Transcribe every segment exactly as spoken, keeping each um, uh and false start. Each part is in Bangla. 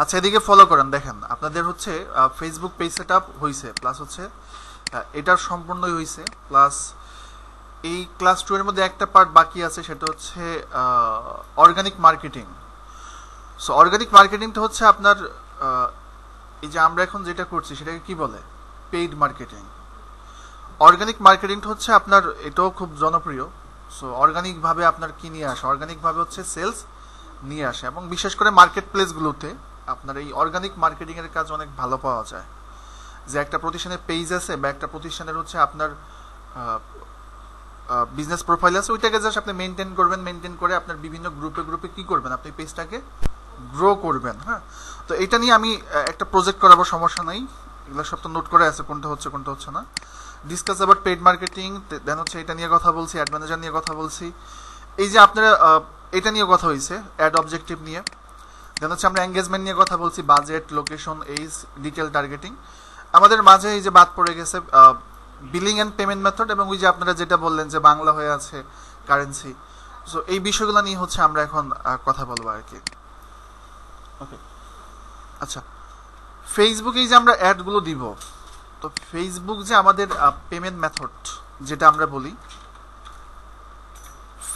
আচ্ছা এদিকে ফলো করেন দেখেন আপনাদের হচ্ছে ফেসবুক পেজ সেটআপ হইছে প্লাস হচ্ছে এটার সম্পূর্ণই হইছে প্লাস এই ক্লাস two এর মধ্যে একটা পার্ট বাকি আছে সেটা হচ্ছে অর্গানিক মার্কেটিং সো অর্গানিক মার্কেটিংটা হচ্ছে আপনার এই যে আমরা এখন যেটা করছি সেটাকে কি বলে পেইড মার্কেটিং অর্গানিক মার্কেটিংটা হচ্ছে আপনার এটাও খুব জনপ্রিয় সো অর্গানিক ভাবে আপনার কি নিয়ে আসে অর্গানিক ভাবে হচ্ছে সেলস নিয়ে আসে এবং বিশেষ করে মার্কেটপ্লেস গুলোতে আপনার এই অর্গানিক মার্কেটিং এর কাজ অনেক ভালো পাওয়া যায় যে একটা প্রতিষ্ঠানের পেজ আছে বা একটা প্রতিষ্ঠানের হচ্ছে আপনার বিজনেস প্রোফাইল আছে ওইটাকে জাস্ট আপনি মেইনটেইন করবেন মেইনটেইন করে আপনার বিভিন্ন গ্রুপে গ্রুপে কি করবেন আপনি পেজটাকে গ্রো করবেন হ্যাঁ তো এটা নিয়ে আমি একটা প্রজেক্ট করাবো সমস্যা নাই এগুলা সব তো নোট করে আছে কোনটা হচ্ছে কোনটা হচ্ছে না discuss about paid marketing then হচ্ছে এটা নিয়ে কথা বলছি অ্যাড ম্যানেজার নিয়ে কথা বলছি এই যে আপনারা এটা নিয়ে কথা হইছে অ্যাড অবজেক্টিভ নিয়ে দেন হচ্ছে আমরা এনগেজমেন্ট নিয়ে কথা বলছি budget location age detail targeting আমাদের মাঝে এই যে বাদ পড়ে গেছে বিলিং এন্ড পেমেন্ট মেথড এবং ওই যে আপনারা যেটা বললেন যে বাংলা হয়ে আছে কারেন্সি সো এই বিষয়গুলো নিয়ে হচ্ছে আমরা এখন কথা বলবো আর কি ওকে আচ্ছা ফেসবুকে যে আমরা অ্যাড গুলো দিব তো ফেসবুক যে আমাদের পেমেন্ট মেথড যেটা আমরা বলি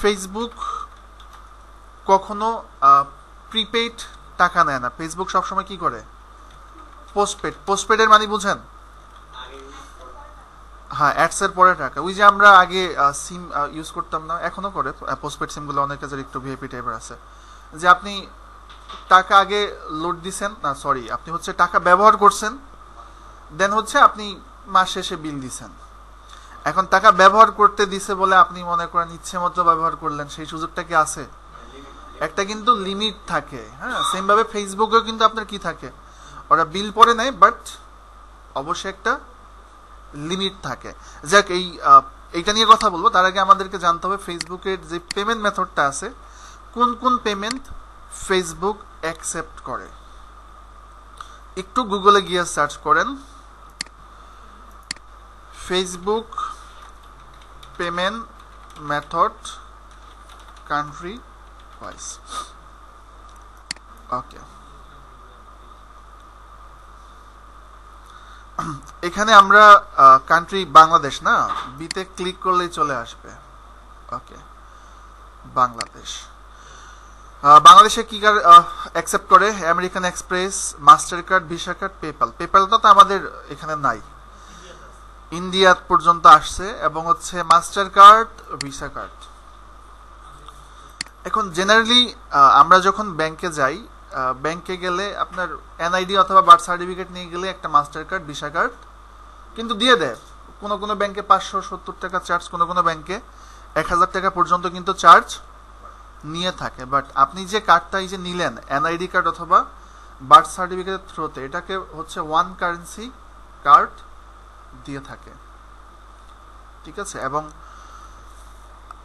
ফেসবুক কখনো প্রিপেইড টাকা নেয় না ফেসবুক সব সময় কি করে পোস্টপেড পোস্টপেড এর মানে বুঝেন হ্যাঁ অ্যাডস এর পরে টাকা ওই যে আমরা আগে সিম ইউজ করতাম না এখনো করে পোস্টপেড সিম গুলো অনেক কাজের একটু ভিআইপি টাইপের আছে যে আপনি টাকা আগে লোড দিবেন না সরি আপনি হচ্ছে টাকা ব্যবহার করছেন দেন হচ্ছে আপনি মাস শেষে বিল দিবেন এখন টাকা ব্যবহার করতে দিছে বলে আপনি মনে করেন ইচ্ছেমতো ব্যবহার করলেন সেই সুযোগটা কি আছে একটা কিন্তু লিমিট থাকে হ্যাঁ সেম ভাবে ফেসবুকেও কিন্তু আপনার কি থাকে ওরা বিল পরে নাই বাট অবশ্যই একটা লিমিট থাকে যাক এই এটা নিয়ে কথা বলবো তার আগে আমাদেরকে জানতে হবে ফেসবুকের যে পেমেন্ট মেথডটা আছে কোন কোন পেমেন্ট ফেসবুক অ্যাকসেপ্ট করে একটু গুগলে গিয়ে সার্চ করেন Facebook payment method country wise okay এখানে আমরা কান্ট্রি বাংলাদেশ না বিতে ক্লিক করলেই চলে আসবে ওকে বাংলাদেশ বাংলাদেশে কি কার অ্যাকসেপ্ট করে American express Mastercard visa card PayPal পেপালটা তো আমাদের এখানে নাই ইন্ডিয়া পর্যন্ত আসছে এবং হচ্ছে মাস্টারকার্ড ভিসা কার্ড এখন জেনারেলি আমরা যখন ব্যাংকে যাই ব্যাংকে গেলে আপনার এনআইডি অথবা বার্থ সার্টিফিকেট নিয়ে গেলে একটা মাস্টারকার্ড ভিসা কার্ড কিন্তু দিয়ে দেয় কোনো কোনো ব্যাংকে পাঁচশো সত্তর টাকা চার্জ কোনো কোনো ব্যাংকে এক হাজার টাকা পর্যন্ত কিন্তু চার্জ নিয়ে থাকে বাট আপনি যে কার্ডটা এই যে নিলেন এনআইডি কার্ড অথবা বার্থ সার্টিফিকেটের থ্রুতে এটাকে হচ্ছে ওয়ান কারেন্সি কার্ড দিয়ে থাকে ঠিক আছে এবং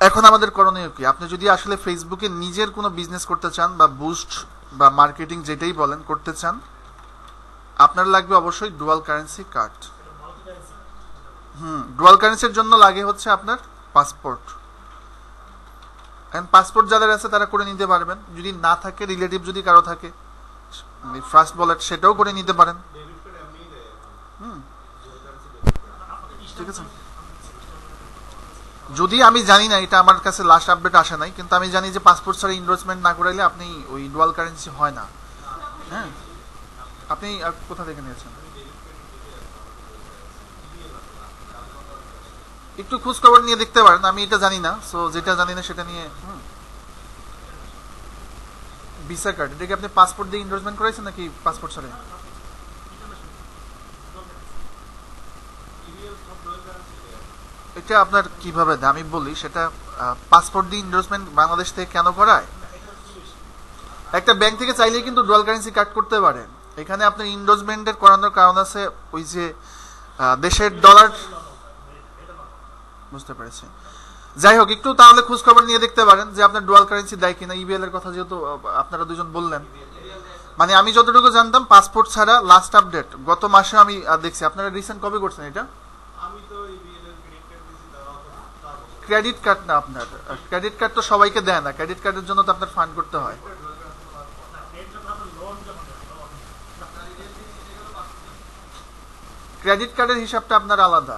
এখন আমাদের করণীয় কি আপনি যদি আসলে ফেসবুকে নিজের কোনো বিজনেস করতে চান বা বুস্ট বা মার্কেটিং যেটাই বলেন করতে চান আপনার লাগবে অবশ্যই dual currency card hmm dual কারেন্সির জন্য লাগে হচ্ছে আপনার পাসপোর্ট এন্ড পাসপোর্ট যাদের আছে তারা করে নিতে পারবেন যদি না থাকে রিলেটিভ যদি কারো থাকে মানে ফার্স্ট বলার সেটাও করে নিতে পারেন হুম ঠিক আছে যদি আমি জানি না এটা আমার কাছে লাস্ট আপডেট আসে নাই কিন্তু আমি জানি যে পাসপোর্ট ছাড়া এনরোলমেন্ট না করাইলে আপনি ওই ডুয়াল কারেন্সি হয় না হ্যাঁ আপনি কোথা থেকে নিয়েছেন একটু খোঁজ খবর নিয়ে দেখতে পারেন আমি এটা জানি না সো যেটা জানি না সেটা নিয়ে ভিসা কার্ড এটাকে আপনি পাসপোর্ট দিয়ে এনরোলমেন্ট করাইছেন নাকি পাসপোর্ট ছাড়া এটা আপনার কিভাবে দামি বলি সেটা পাসপোর্ট দিয়ে এনরোলমেন্ট বাংলাদেশ থেকে কেন করায় একটা ব্যাংক থেকে চাইলে কিন্তু ডুয়াল কারেন্সি কার্ড করতে পারেন এখানে আপনার এনরোলমেন্টের করানোর কারণ আছে ওই যে দেশের ডলার বুঝতে পারছেন যাই হোক একটু তাহলে খোঁজ খবর নিয়ে দেখতে পারেন যে আপনার ডুয়াল কারেন্সি দেয় কিনা ইবিএল এর কথা যেহেতু আপনারা দুজন বললেন মানে আমি যতটুকু জানতাম পাসপোর্ট ছাড়া লাস্ট আপডেট গত মাসে আমি দেখছি আপনারা রিসেন্ট কবে করছেন এটা আমি তো ইবিএল এর ক্রেডিট কার্ড দিছি দাও ক্রেডিট কার্ড না আপনার ক্রেডিট কার্ড তো সবাইকে দেয় না ক্রেডিট কার্ডের জন্য তো আপনার ফান্ড করতে হয় না ক্রেডিট কার্ড আপনি লোন জমা করতে হয় ক্রেডিট কার্ডের হিসাবটা আপনার আলাদা,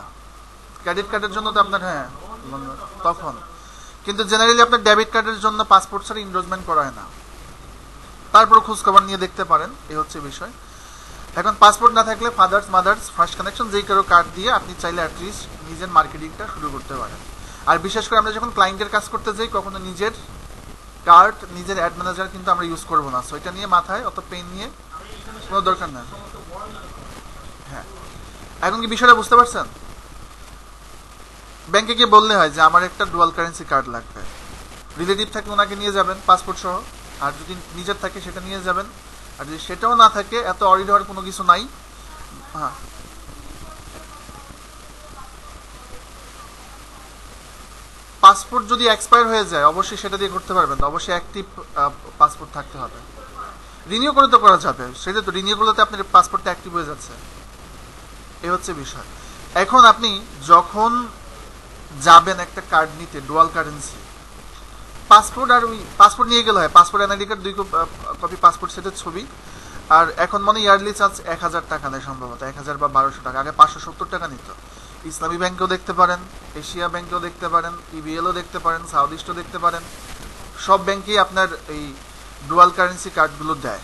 ক্রেডিট কার্ডের জন্য তো আপনার হ্যাঁ তখন, কিন্তু জেনারেলি আপনার ডেবিট কার্ডের জন্য পাসপোর্ট ছাড়া এনরোলমেন্ট করা হয় না। তারপর খোঁজখবর নিয়ে দেখতে পারেন, এই হচ্ছে বিষয়। এখন পাসপোর্ট না থাকলে ফাদার্স মাদার্স ফার্স্ট কানেকশন যে কারো কার্ড দিয়ে আপনি চাইলে অ্যাটলিস্ট নিজের মার্কেটিংটা শুরু করতে পারেন। আর বিশেষ করে আমরা যখন ক্লায়েন্টের কাজ করতে যাই কখনো নিজের কার্ড নিজের অ্যাড ম্যানেজার কিন্তু আমরা ইউজ করবো না, সো এটা নিয়ে মাথায় অত পেন নিয়ে কোনো দরকার না। হ্যাঁ, এখন কি বিষয়টা বুঝতে পারছেন? ব্যাংকে গিয়ে বললে হয় যে আমার একটা ডুয়াল কারেন্সি কার্ড লাগবে, রিলেটিভ থাকলে ওনাকে নিয়ে যাবেন পাসপোর্ট সহ, আর যদি নিজের থাকে সেটা নিয়ে যাবেন, আর যদি সেটাও না থাকে এত অরিড হওয়ার কোনো কিছু নাই। হ্যাঁ, পাসপোর্ট যদি এক্সপায়ার হয়ে যায় অবশ্যই সেটা দিয়ে করতে পারবেন, অবশ্যই অ্যাক্টিভ পাসপোর্ট থাকতে হবে। রিনিউ করে তো করা যাবে, সেটা তো রিনিউগুলোতে আপনার পাসপোর্টটা অ্যাক্টিভ হয়ে যাচ্ছে, এই হচ্ছে বিষয়। এখন আপনি যখন যাবেন একটা কার্ড নিতে ডুয়াল কারেন্সি, পাসপোর্ট আর ওই পাসপোর্ট নিয়ে গেলে হয়, পাসপোর্ট এনআইডি কার্ড দুই কপি পাসপোর্ট সেটের ছবি, আর এখন মানে ইয়ারলি চার্জ এক হাজার টাকা নেয় সম্ভবত, এক হাজার বা বারোশো টাকা, আগে পাঁচশো সত্তর টাকা নিত। ইসলামী ব্যাংকেও দেখতে পারেন, এশিয়া ব্যাংকেও দেখতে পারেন, ইবিএলও দেখতে পারেন, সাউথ ইস্টও দেখতে পারেন, সব ব্যাংকেই আপনার এই ডুয়াল কারেন্সি কার্ডগুলো দেয়।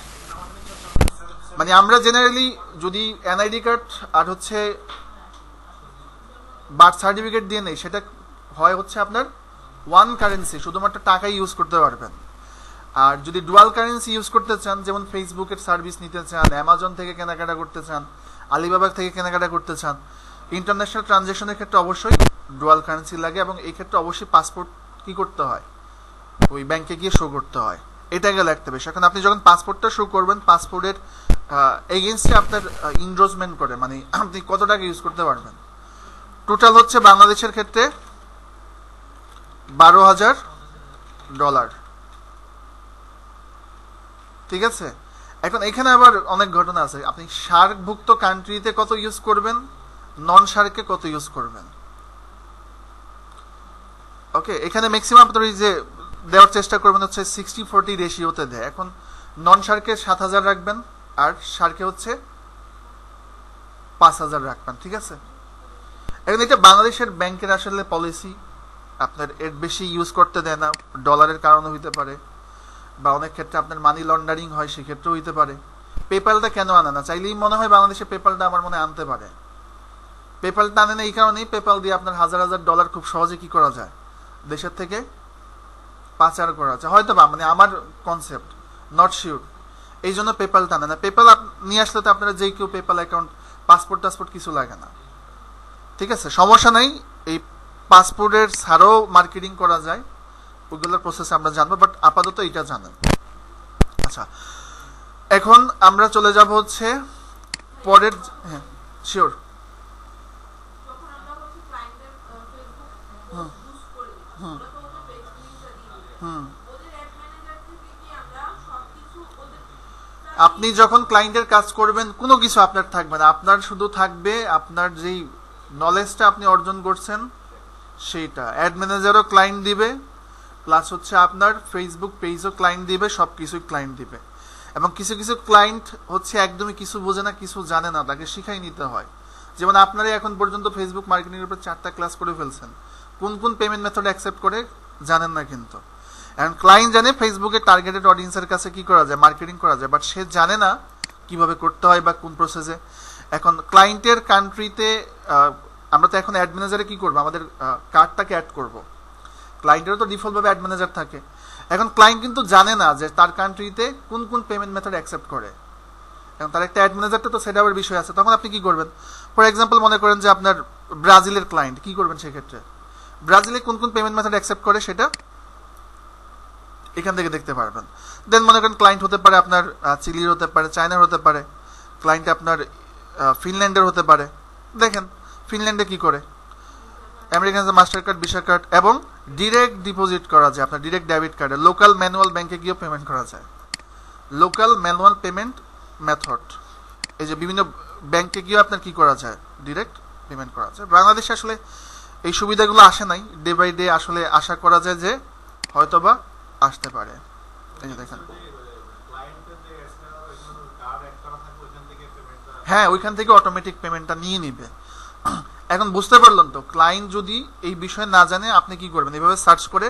মানে আমরা জেনারেলি যদি এনআইডি কার্ড আর হচ্ছে বার্থ সার্টিফিকেট দিয়ে নেই সেটা হয় হচ্ছে আপনার ওয়ান কারেন্সি, শুধুমাত্র টাকাই ইউজ করতে পারবেন। আর যদি ডুয়াল কারেন্সি ইউজ করতে চান, যেমন ফেসবুকের সার্ভিস নিতে চান, অ্যামাজন থেকে কেনাকাটা করতে চান, আলিবাবা থেকে কেনাকাটা করতে চান, ইন্টারন্যাশনাল ট্রানজ্যাকশনের ক্ষেত্রে অবশ্যই ডুয়াল কারেন্সি লাগে, এবং এই ক্ষেত্রে অবশ্যই পাসপোর্ট কী করতে হয় ওই ব্যাংকে গিয়ে শো করতে হয়, এটা গেলে একটা বিষয়। এখন আপনি যখন পাসপোর্টটা শো করবেন পাসপোর্টের এগেনস্টে আপনার ইনরোজমেন্ট করে মানে আপনি কত টাকা ইউজ করতে পারবেন। টোটাল হচ্ছে বাংলাদেশের ক্ষেত্রে বারো হাজার ডলার, ঠিক আছে। এখন এখানে আবার অনেক ঘটনা আছে, আপনি সার্কভুক্ত কান্ট্রিতে কত ইউজ করবেন, নন সার্কে কত ইউজ করবেন। ওকে, এখানে ম্যাক্সিমাম আপনার যে দেওয়ার চেষ্টা করবেন হচ্ছে সিক্সটি ফোরটি রেশিওতে দেয়। এখন নন সার্কে সাত হাজার রাখবেন আর সার্কে হচ্ছে পাঁচ হাজার রাখবেন, ঠিক আছে। এখন এটা বাংলাদেশের ব্যাংকের আসলে পলিসি আপনার এর বেশি ইউজ করতে দেয় না, ডলারের কারণে হইতে পারে বা অনেক ক্ষেত্রে আপনার মানি লন্ডারিং হয় সেক্ষেত্রেও হইতে পারে। পেপ্যালটা কেন আনে না, চাইলেই মনে হয় বাংলাদেশে পেপ্যালটা আমার মনে আনতে পারে, পেপ্যালটা আনে না এই কারণেই পেপ্যাল দিয়ে আপনার হাজার হাজার ডলার খুব সহজে কী করা যায় দেশের থেকে পাচার করা যায় হয়তো বা, মানে আমার কনসেপ্ট নট শিওর, এই জন্য পেপ্যালটা আনে না। পেপ্যাল নিয়ে আসলে তো আপনারা যেই কেউ পেপ্যাল অ্যাকাউন্ট, পাসপোর্ট টাসপোর্ট কিছু লাগে না, ঠিক আছে, সমস্যা নেই। এই পাসপোর্টের ছাড়াও মার্কেটিং করা যায়, ওইগুলোর প্রসেস আমরা জানবো, বাট আপাতত এটা জানেন। আচ্ছা, এখন আমরা চলে যাব হচ্ছে পরের, হ্যাঁ শিওর, হুম হুম হুম। আপনি যখন ক্লায়েন্টের কাজ করবেন কোনো কিছু আপনার থাকবে না, আপনার শুধু থাকবে আপনার যেই নলেজটা আপনি অর্জন করছেন সেইটা। অ্যাড ম্যানেজারও ক্লায়েন্ট দিবে, প্লাস হচ্ছে আপনার ফেসবুক পেজও ক্লায়েন্ট দিবে, সব কিছুই ক্লায়েন্ট দিবে। এবং কিছু কিছু ক্লায়েন্ট হচ্ছে একদমই কিছু বোঝে না, কিছু জানে না, তাকে শিখাই নিতে হয়। যেমন আপনারাই এখন পর্যন্ত ফেসবুক মার্কেটিংয়ের উপর চারটা ক্লাস করে ফেলছেন, কোন কোন পেমেন্ট মেথড অ্যাকসেপ্ট করে জানেন না কিন্তু। অ্যান্ড ক্লায়েন্ট জানে ফেসবুকে টার্গেটেড অডিয়েন্সের কাছে কী করা যায়, মার্কেটিং করা যায়, বাট সে জানে না কীভাবে করতে হয় বা কোন প্রসেসে। এখন ক্লায়েন্টের কান্ট্রিতে আমরা তো এখন অ্যাড ম্যানেজারে কী করবো, আমাদের কার্ডটাকে অ্যাড করব। ক্লায়েন্টেরও তো ডিফল্টভাবে অ্যাড ম্যানেজার থাকে। এখন ক্লায়েন্ট কিন্তু জানে না যে তার কান্ট্রিতে কোন কোন পেমেন্ট মেথড অ্যাকসেপ্ট করে, এবং তার একটা অ্যাড ম্যানেজারটা তো সেট আপের বিষয় আছে। তখন আপনি কী করবেন, ফর এক্সাম্পল মনে করেন যে আপনার ব্রাজিলের ক্লায়েন্ট, কী করবেন সেক্ষেত্রে, ব্রাজিলে কোন কোন পেমেন্ট মেথড অ্যাকসেপ্ট করে সেটা এখান থেকে দেখতে পারবেন। দেন মনে করেন ক্লায়েন্ট হতে পারে আপনার চিলির, হতে পারে চায়নার, হতে পারে ক্লায়েন্ট আপনার ফিনল্যান্ডের হতে পারে। দেখেন ফিনল্যান্ডে কী করে, American master card, visa card, এবং ডিরেক্ট ডিপোজিট করা যায় আপনার ডিরেক্ট ডেবিট কার্ডে, লোকাল ম্যানুয়াল ব্যাংকে গিয়েও পেমেন্ট করা যায়, লোকাল ম্যানুয়াল পেমেন্ট মেথড। এই যে বিভিন্ন ব্যাংকে গিয়েও আপনার কী করা যায়, ডিরেক্ট পেমেন্ট করা যায়। বাংলাদেশে আসলে এই সুবিধাগুলো আসে নাই, ডে বাই ডে আসলে আশা করা যায় যে হয়তো বা আসতে পারে। এই যে দেখেন হ্যাঁ ওইখান থেকে অটোমেটিক পেমেন্টটা নিয়ে নেবে। এখন বুঝতে পারলেন তো, ক্লায়েন্ট যদি এই বিষয় না জানে আপনি কি করবেন, এইভাবে সার্চ করে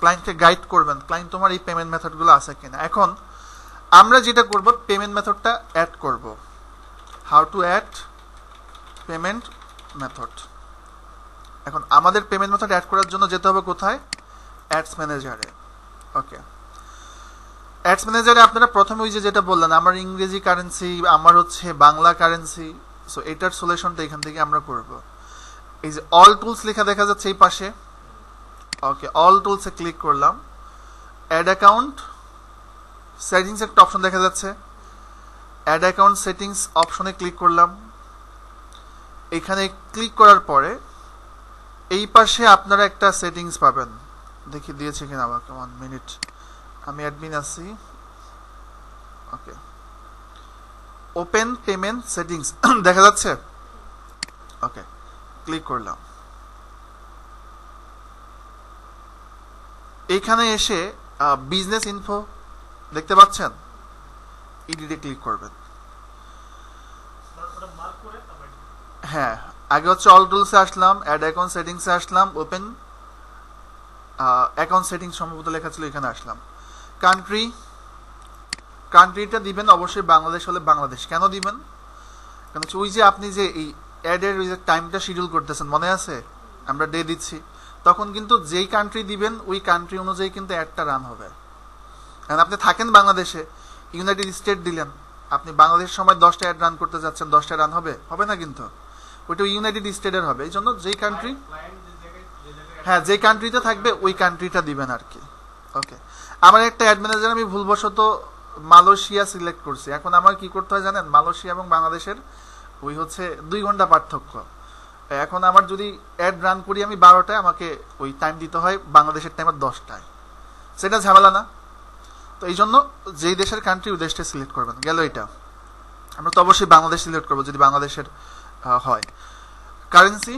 ক্লায়েন্টকে গাইড করবেন, ক্লায়েন্ট তোমার এই পেমেন্ট মেথডগুলো আছে কিনা। এখন আমরা যেটা করব, পেমেন্ট মেথডটা অ্যাড করব। How to add payment method. এখন আমাদের পেমেন্ট মেথড অ্যাড করার জন্য যেতে হবে কোথায়, অ্যাডস ম্যানেজারে। ওকে, অ্যাডস ম্যানেজারে আপনারা প্রথমে ওই যে যেটা বললেন আমার ইংরেজি কারেন্সি, আমার হচ্ছে বাংলা কারেন্সি, সো এটার সলিউশনটা এখান থেকে আমরা করব। এই যে অল টুলস লেখা দেখা যাচ্ছে এই পাশে, ওকে অল টুলসে ক্লিক করলাম, অ্যাড অ্যাকাউন্ট সেটিংস একটা অপশন দেখা যাচ্ছে, অ্যাড অ্যাকাউন্ট সেটিংস অপশনে ক্লিক করলাম। এখানে ক্লিক করার পরে এই পাশে আপনারা একটা সেটিংস পাবেন, দেখি দিয়েছে কিনা আমাকে, ওয়ান মিনিট আমি অ্যাডমিন আছি। ওকে, ওপেন পেমেন্ট সেটিংস দেখা যাচ্ছে, ওকে ক্লিক করলাম। এইখানে এসে বিজনেস ইনফো দেখতে পাচ্ছেন, ইডিটে ক্লিক করবেন। হ্যাঁ আগে হচ্ছে অল টুলসে আসলাম, অ্যাড অ্যাকাউন্ট সেটিংসে আসলাম, ওপেন অ্যাকাউন্ট সেটিংস সম্ভবত লেখা ছিল, এখানে আসলাম। কান্ট্রি, কান্ট্রিটা দিবেন অবশ্যই বাংলাদেশ হলে বাংলাদেশ। কেন দিবেন, কারণ ওই যে আপনি যে এই অ্যাডের ওই যে টাইমটা শিডিউল করতেছেন মনে আছে, আমরা ডে দিচ্ছি, তখন কিন্তু যেই কান্ট্রি দিবেন ওই কান্ট্রি অনুযায়ী কিন্তু অ্যাডটা রান হবে। কারণ আপনি থাকেন বাংলাদেশে, ইউনাইটেড স্টেট দিলেন, আপনি বাংলাদেশের সময় দশটা অ্যাড রান করতে যাচ্ছেন, দশটা রান হবে হবে না, কিন্তু ওইটা ইউনাইটেড স্টেটের হবে। এই জন্য যেই কান্ট্রি, হ্যাঁ যে কান্ট্রিতে থাকবে ওই কান্ট্রিটা দিবেন আর কি। ওকে, আমার একটা অ্যাড ম্যানেজার আমি ভুলবশত মালয়েশিয়া সিলেক্ট করছি। এখন আমার কি করতে হয় জানেন, মালয়েশিয়া এবং বাংলাদেশের ওই হচ্ছে দুই ঘন্টা পার্থক্য। এখন আমার যদি অ্যাড রান করি আমি বারোটায়, আমাকে ওই টাইম দিতে হয় বাংলাদেশের টাইমের দশটায়, সেটা ঝামেলা না। তো এই জন্য যেই দেশের কান্ট্রি ওই দেশটা সিলেক্ট করবেন। গেল এটা, আমরা তো অবশ্যই বাংলাদেশ সিলেক্ট করবো যদি বাংলাদেশের হয়। কারেন্সি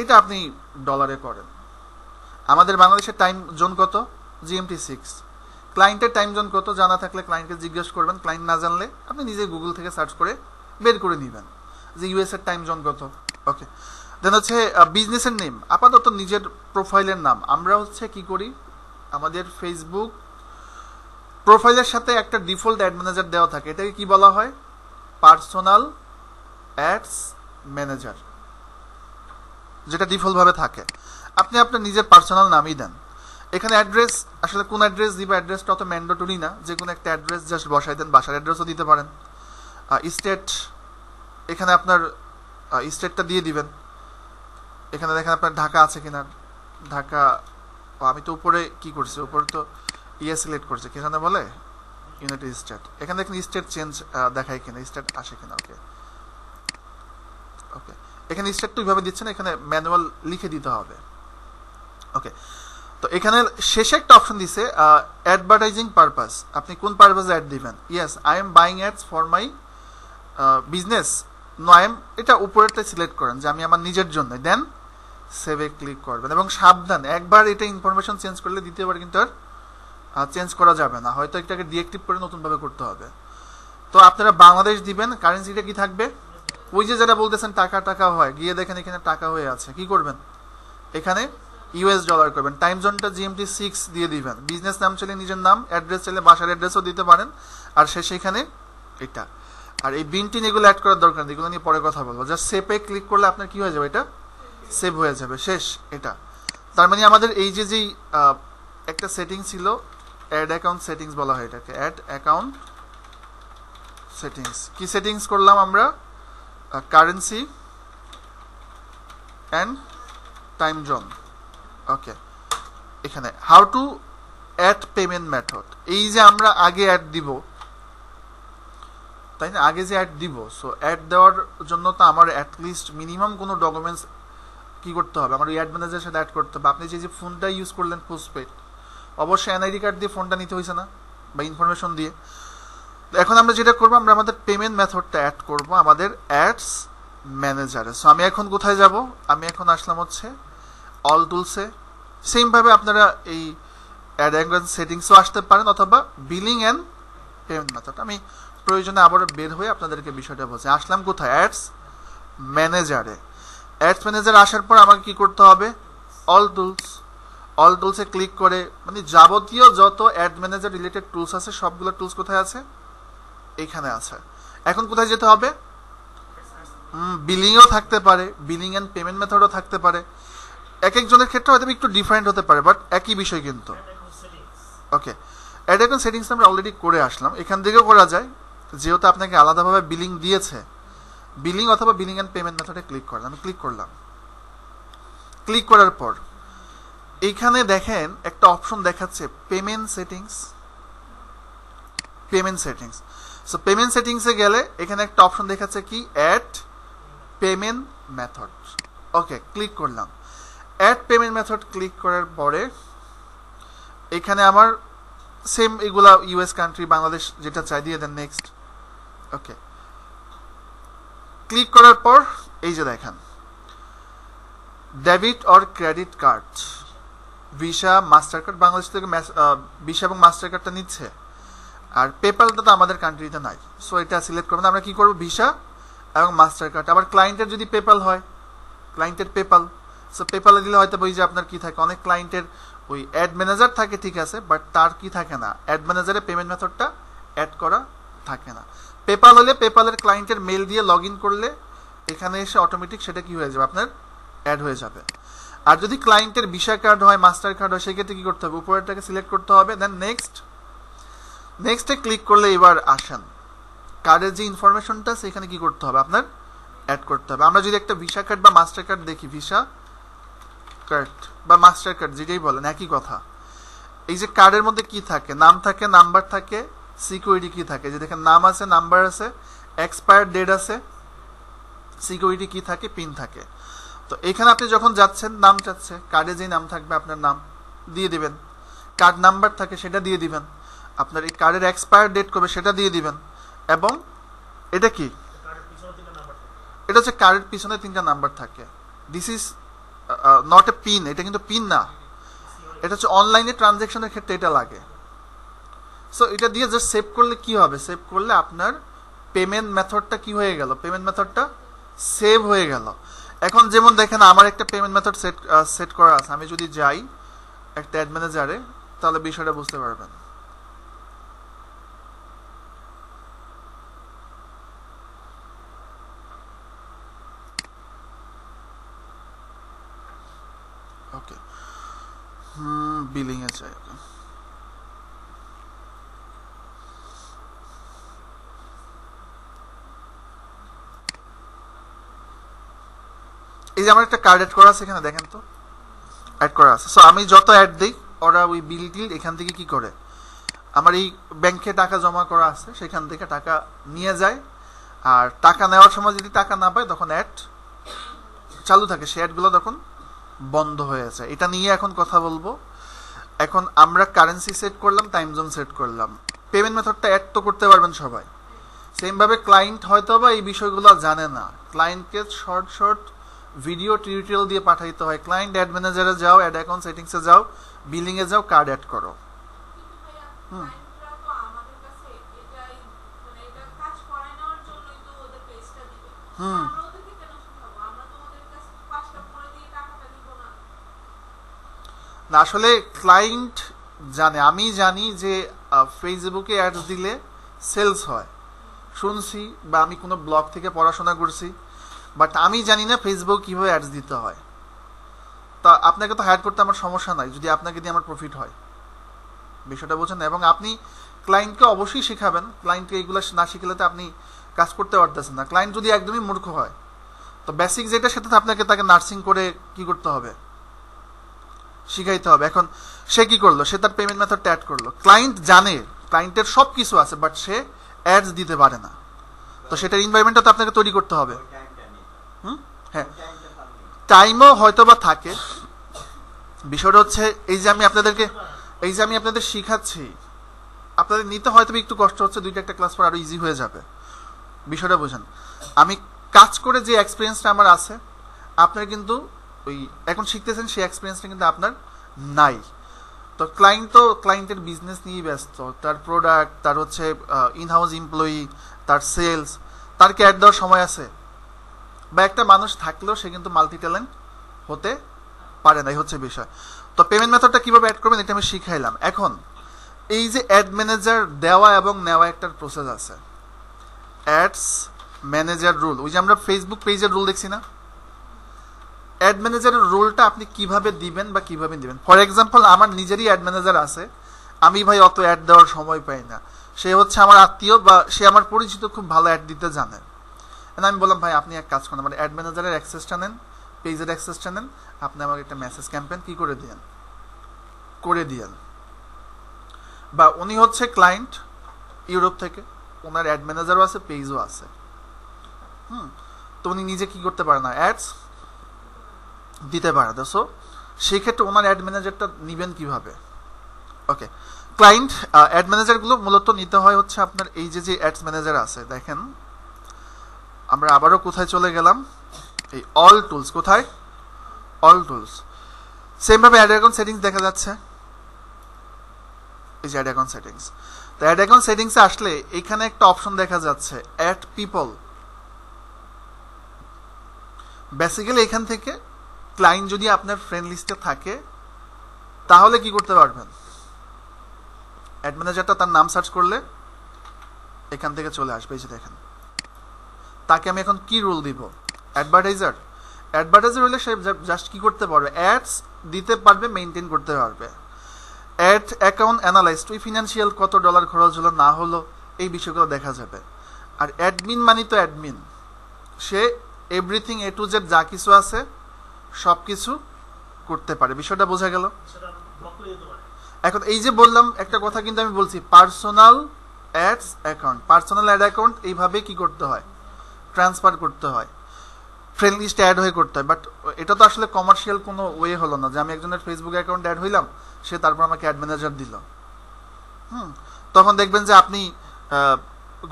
এটা আপনি ডলারে করেন। আমাদের বাংলাদেশের টাইম জোন কত, জিএমটি সিক্স। ক্লায়েন্টের টাইম জোন কত জানা থাকলে ক্লায়েন্টকে জিজ্ঞেস করবেন, ক্লায়েন্ট না জানলে আপনি নিজে গুগল থেকে সার্চ করে বের করে নেবেন যে ইউএসের টাইম জোন কত। ওকে, দেন হচ্ছে বিজনেসের নেম, আপাতত নিজের প্রোফাইলের নাম। আমরা হচ্ছে কি করি, আমাদের ফেসবুক প্রোফাইলের সাথে একটা ডিফল্ট অ্যাড ম্যানেজার দেওয়া থাকে, এটাকে কি বলা হয়, পার্সোনাল অ্যাডস ম্যানেজার, যেটা ডিফল্টভাবে থাকে। আপনি আপনার নিজের পার্সোনাল নামই দেন। এখানে অ্যাড্রেস, আসলে কোন অ্যাড্রেস দিবে অ্যাড্রেসটা অত ম্যান্ডেটরি না, যে কোনো একটা অ্যাড্রেস জাস্ট বসাই দেন, বাসার অ্যাড্রেসও দিতে পারেন। স্টেট, এখানে আপনার স্টেটটা দিয়ে দিবেন। এখানে দেখেন আপনার ঢাকা আছে কিনা, ঢাকা আমি তো উপরে কি করছি, উপরে তো ইয়ে সিলেক্ট করছে, কিখানে বলে ইউনাইটেড স্টেট। এখানে দেখেন স্টেট চেঞ্জ দেখায় কিনা, স্টেট আসে কিনা। ওকে ওকে এখানে স্টেট তো এইভাবে দিচ্ছে না, এখানে ম্যানুয়াল লিখে দিতে হবে। ওকে, তো এখানে শেষে একটা অপশন দিছে অ্যাডভার্টাইজিং পারপাস, আপনি কোন পারপাসে অ্যাড দিবেন। Yes I am buying ads for my business, no I am, এটা উপরেরটা সিলেক্ট করেন যে আমি আমার নিজের জন্য, দেন সেভে ক্লিক করবেন। এবং সাবধান, একবার এটা ইনফরমেশন চেঞ্জ করলে দ্বিতীয়বার কিন্তু আর চেঞ্জ করা যাবে না, হয়তো এটাকে ডিঅ্যাক্টিভ করে নতুনভাবে করতে হবে। তো আপনারা বাংলাদেশ দিবেন, কারেন্সিটা কি থাকবে, ওই যে যারা বলতেছেন টাকা টাকা হয়, গিয়ে দেখেন এখানে টাকা হয়ে আছে, কি করবেন এখানে ইউএস ডলার করবেন। টাইম জোনটা জিএমটি সিক্স দিয়ে দিবেন। বিজনেস নাম চাইলে নিজের নাম, অ্যাড্রেস চাইলে বাসার অ্যাড্রেসও দিতে পারেন। আর শেষে এখানে এটা, আর এই বিনটিন এগুলো অ্যাড করার দরকার নেই, এগুলো নিয়ে পরে কথা বলবো। জাস্ট সেভে ক্লিক করলে আপনার কি হয়ে যাবে, এটা সেভ হয়ে যাবে, শেষ এটা। তার মানে আমাদের এই যে যেই একটা সেটিং ছিল, অ্যাড অ্যাকাউন্ট সেটিংস বলা হয় এটাকে, অ্যাড অ্যাকাউন্ট সেটিংস। কি সেটিংস করলাম আমরা, currency and time zone. Okay, এখানে how to add payment method, এই যে আমরা আগে অ্যাড দিব, তাই না, আগে যে অ্যাড দিব, সো অ্যাড দেওয়ার জন্য তো আমার অ্যাটলিস্ট মিনিমাম কোনো ডকুমেন্টস কী করতে হবে, আমার ওই অ্যাড ম্যানেজারের সাথে অ্যাড করতে হবে। আপনি যে যে ফোনটা ইউজ করলেন পোস্টপেড, অবশ্যই এনআইডি কার্ড দিয়ে ফোনটা নিতে হয়েছে না, বা ইনফরমেশন দিয়ে। এখন আমরা যেটা করবো, আমরা আমাদের পেমেন্ট মেথডটা অ্যাড করব আমাদের অ্যাডস ম্যানেজারে। সো আমি এখন কোথায় যাব, আমি এখন আসলাম হচ্ছে অল টুলসে। সেমভাবে আপনারা এই অ্যাড অ্যাকাউন্ট সেটিংসও আসতে পারেন, অথবা বিলিং অ্যান্ড পেমেন্ট মেথড আমি প্রয়োজনে আবার বের হয়ে আপনাদেরকে বিষয়টা বলছি। আসলাম কোথায়? অ্যাডস ম্যানেজারে। অ্যাডস ম্যানেজার আসার পর আমাকে কি করতে হবে? অল টুলস, অল টুলসে ক্লিক করে মানে যাবতীয় যত অ্যাড ম্যানেজার রিলেটেড টুলস আছে সবগুলো টুলস কোথায় আছে? এইখানে আছে। এখন কোথায় যেতে হবে? বিলিংও থাকতে পারে, বিলিং অ্যান্ড পেমেন্ট মেথডও থাকতে পারে, এক একজনের ক্ষেত্রে হয়তো একটু ডিফারেন্ট হতে পারে, বাট একই বিষয় কিন্তু। ওকে, অ্যাড অ্যাকাউন্ট সেটিংস আমরা অলরেডি করে আসলাম, এখান থেকেও করা যায়। যেহেতু আপনাকে আলাদাভাবে বিলিং দিয়েছে, বিলিং অথবা বিলিং অ্যান্ড পেমেন্ট মেথডে ক্লিক করলাম। আমি ক্লিক করলাম, ক্লিক করার পর এইখানে দেখেন একটা অপশন দেখাচ্ছে payment settings. Payment settings so payment সেটিংসে গেলে এখানে একটা অপশন দেখাচ্ছে কি? Add payment method. Okay, click করলাম। অ্যাড পেমেন্ট মেথড ক্লিক করার পরে এখানে আমার সেম এগুলা ইউএস কান্ট্রি, বাংলাদেশ যেটা চাই দিয়ে দেন নেক্সট। ওকে, ক্লিক করার পর এই যে দেখেন debit or credit card, visa master card. Bangladesh থেকে ভিসা এবং মাস্টার কার্ডটা নিচ্ছে, আর পেপ্যালটা তো আমাদের কান্ট্রিতে নাই, সো এটা সিলেক্ট করবো না। আমরা কী করবো? ভিসা এবং মাস্টার কার্ড। আবার ক্লায়েন্টের যদি পেপ্যাল হয়, ক্লায়েন্টের পেপ্যাল, সো পেপ্যালে দিলে হয়তো ওই যে আপনার কী থাকে, অনেক ক্লায়েন্টের ওই অ্যাড ম্যানেজার থাকে ঠিক আছে, বাট তার কি থাকে না, অ্যাড ম্যানেজারে পেমেন্ট মেথডটা অ্যাড করা থাকে না। পেপ্যাল হলে পেপ্যালের ক্লায়েন্টের মেল দিয়ে লগ ইন করলে এখানে এসে অটোমেটিক সেটা কি হয়ে যাবে? আপনার অ্যাড হয়ে যাবে। আর যদি ক্লায়েন্টের ভিসা কার্ড হয়, মাস্টার কার্ড হয়, সেক্ষেত্রে কী করতে হবে? উপরেরটাকে সিলেক্ট করতে হবে, দেন নেক্সট। নেক্সটে ক্লিক করলে এবার আসেন কার্ডের যে ইনফরমেশনটা সেখানে কি করতে হবে? আপনার অ্যাড করতে হবে। আমরা যদি একটা ভিসা কার্ড বা মাস্টার কার্ড দেখি, ভিসা কার্ড বা মাস্টার কার্ড যেটাই বলেন একই কথা, এই যে কার্ডের মধ্যে কি থাকে? নাম থাকে, নাম্বার থাকে, সিকিউরিটি কি থাকে? যে দেখেন নাম আছে, নাম্বার আছে, এক্সপায়ার ডেট আছে, সিকিউরিটি কি থাকে? পিন থাকে। তো এখানে আপনি যখন যাচ্ছেন, নাম চাচ্ছে, কার্ডে যেই নাম থাকবে আপনার নাম দিয়ে দিবেন, কার্ড নাম্বার থাকে সেটা দিয়ে দিবেন, আপনার এই কার্ডের এক্সপায়ার ডেট কবে সেটা দিয়ে দিবেন, এবং এটা কি, এটা হচ্ছে কার্ডের পিছনে তিনটা নাম্বার থাকে। This is not a pin, এটা কিন্তু পিন না, এটা হচ্ছে অনলাইনে ট্রানজ্যাকশনের ক্ষেত্রে এটা লাগে। সো এটা দিয়ে জাস্ট সেভ করলে কি হবে? সেভ করলে আপনার পেমেন্ট মেথডটা কি হয়ে গেল? পেমেন্ট মেথডটা সেভ হয়ে গেল। এখন যেমন দেখেন আমার একটা পেমেন্ট মেথড সেট সেট করা আছে, আমি যদি যাই একটা অ্যাড ম্যানেজারে তাহলে বিষয়টা বুঝতে পারবেন। ওকে, হুম, বিলিং এ চাই। এই যে আমার একটা কার্ড অ্যাড করা আছে, এখানে দেখেন তো অ্যাড করা আছে। সো আমি যত অ্যাড দিই ওরা ওই বিল টিল এখান থেকে কি করে, আমার এই ব্যাংকে টাকা জমা করা আছে সেখান থেকে টাকা নিয়ে যায়, আর টাকা নেওয়ার সময় যদি টাকা না পায় তখন অ্যাড চালু থাকে, সেই অ্যাডগুলো তখন বন্ধ হয়ে যায়। এটা নিয়ে এখন কথা বলবো। এখন আমরা কারেন্সি সেট করলাম, টাইম জোন সেট করলাম, পেমেন্ট মেথডটা অ্যাড তো করতে পারবেন সবাই। সেমভাবে ক্লায়েন্ট হয়তো বা এই বিষয়গুলো জানে না, ক্লায়েন্টকে শর্ট শর্ট ভিডিও টিউটোরিয়াল দিয়ে পাঠাইতে হয়। ক্লায়েন্ট অ্যাড ম্যানেজারে যাও, অ্যাড অ্যাকাউন্ট সেটিংসে যাও, বিলিংয়ে যাও, কার্ড অ্যাড করো। হুম, হুম, না আসলে ক্লায়েন্ট জানে। আমি জানি যে ফেসবুকে অ্যাডস দিলে সেলস হয়, শুনছি, বা আমি কোনো ব্লগ থেকে পড়াশোনা করছি, বাট আমি জানি না ফেসবুক কীভাবে অ্যাডস দিতে হয়। তা আপনাকে তো হায়ার করতে আমার সমস্যা নাই, যদি আপনাকে দিয়ে আমার প্রফিট হয়, বিষয়টা বোঝেন। এবং আপনি ক্লায়েন্টকে অবশ্যই শেখাবেন, ক্লায়েন্টকে এইগুলো না শিখলে তো আপনি কাজ করতে পারতেছেন না। ক্লায়েন্ট যদি একদমই মূর্খ হয় তো বেসিক যেটা সেটা তো আপনাকে তাকে নার্সিং করে কী করতে হবে? শিখাইতে হবে। এখন সে কী করলো? সে তার পেমেন্ট মেথডটা অ্যাড করলো। ক্লায়েন্ট জানে, ক্লায়েন্টের সব কিছু আছে, বাট সে অ্যাডস দিতে পারে না, তো সেটার এনভায়রনমেন্টটা তো আপনাকে তৈরি করতে হবে। হুম, হ্যাঁ, টাইমও হয়তো বা থাকে। বিষয়টা হচ্ছে এই যে আমি আপনাদেরকে এই যে আমি আপনাদের শিখাচ্ছি, আপনাদের নিতে হয়তো একটু কষ্ট হচ্ছে, দুইটা একটা ক্লাস পর আরও ইজি হয়ে যাবে, বিষয়টা বোঝেন। আমি কাজ করে যে এক্সপিরিয়েন্সটা আমার আছে, আপনার কিন্তু ওই এখন শিখতেছেন সেই এক্সপিরিয়েন্সটা কিন্তু আপনার নাই। তো ক্লায়েন্ট তো ক্লায়েন্টের বিজনেস নিয়ে ব্যস্ত, তার প্রোডাক্ট, তার হচ্ছে ইনহাউস এমপ্লয়ি, তার সেলস, তার কি অ্যাড দেওয়ার সময় আছে? বা একটা মানুষ থাকলেও সে কিন্তু মাল্টি ট্যালেন্ট হতে পারে না, এই হচ্ছে বিষয়। তো পেমেন্ট মেথডটা কীভাবে অ্যাড করবেন এটা আমি শিখাইলাম। এখন এই যে অ্যাড ম্যানেজার দেওয়া এবং নেওয়া একটার প্রসেস আছে, অ্যাডস ম্যানেজার রুল। ওই যে আমরা ফেসবুক পেজের রুল দেখছি না, অ্যাড ম্যানেজারের রোলটা আপনি কিভাবে দিবেন বা কিভাবে দিবেন। ফর এক্সাম্পল আমার নিজেরই অ্যাড ম্যানেজার আছে, আমি ভাই অত অ্যাড দেওয়ার সময় পাই না, সে হচ্ছে আমার আত্মীয় বা সে আমার পরিচিত, খুব ভালো অ্যাড দিতে জানে। আমি বললাম ভাই আপনি এক কাজ করেন, আমার অ্যাড ম্যানেজারের অ্যাক্সেসটা নেন, পেজের অ্যাক্সেসটা নেন, আপনি আমাকে একটা মেসেজ ক্যাম্পেন কী করে দিয়েন করে দিয়েন বা উনি হচ্ছে ক্লায়েন্ট ইউরোপ থেকে, ওনার অ্যাড ম্যানেজারও আছে, পেজও আছে, হুম, তো উনি নিজে কী করতে পারে না, অ্যাডস দিতে পারে না। সো সেই ক্ষেত্রে ওনার অ্যাড ম্যানেজারটা নেবেন কীভাবে? ওকে, ক্লায়েন্ট অ্যাড ম্যানেজারগুলো মূলত নিতে হয় হচ্ছে আপনার এই যে যে অ্যাডস ম্যানেজার আছে। দেখেন আমরা আবারও কোথায় চলে গেলাম, এই অল টুলস, কোথায় অল টুলস। সেমভাবে অ্যাড অ্যাকাউন্ট সেটিংস দেখা যাচ্ছে, এই যে অ্যাড অ্যাকাউন্ট সেটিংস। তো অ্যাড অ্যাকাউন্ট সেটিংসে আসলে এখানে একটা অপশন দেখা যাচ্ছে অ্যাড পিপল। বেসিক্যালি এখান থেকে ক্লায়েন্ট যদি আপনার ফ্রেন্ড লিস্টে থাকে তাহলে কি করতে পারবেন, অ্যাড ম্যানেজারটা তার নাম সার্চ করলে এখান থেকে চলে আসবে। এই যে দেখেন, তাকে আমি এখন কি রুল দিব, অ্যাডভার্টাইজার। অ্যাডভার্টাইজার হলে সে জাস্ট কী করতে পারবে, অ্যাডস দিতে পারবে, মেনটেন করতে পারবে। অ্যাড অ্যাকাউন্ট অ্যানালাইজ, ওই ফিনান্সিয়াল কত ডলার খরচ হলো না হলো এই বিষয়গুলো দেখা যাবে। আর অ্যাডমিন মানে তো অ্যাডমিন, সে এভরিথিং এ টু জেড যা কিছু আছে সব কিছু করতে পারে। বিষয়টা বোঝা গেল? এখন এই যে বললাম একটা কথা কিন্তু আমি বলছি, personal ads account, personal ad account এইভাবে কি করতে হয়, ট্রান্সফার করতে হয়, ফ্রেন্ড লিস্টে অ্যাড হয়ে করতে হয়। বাট এটা তো আসলে কমার্শিয়াল কোনো ওয়ে হলো না যে আমি একজনের ফেসবুক অ্যাকাউন্ট অ্যাড হইলাম, সে তারপর আমাকে অ্যাড ম্যানেজার দিল। হুম, তখন দেখবেন যে আপনি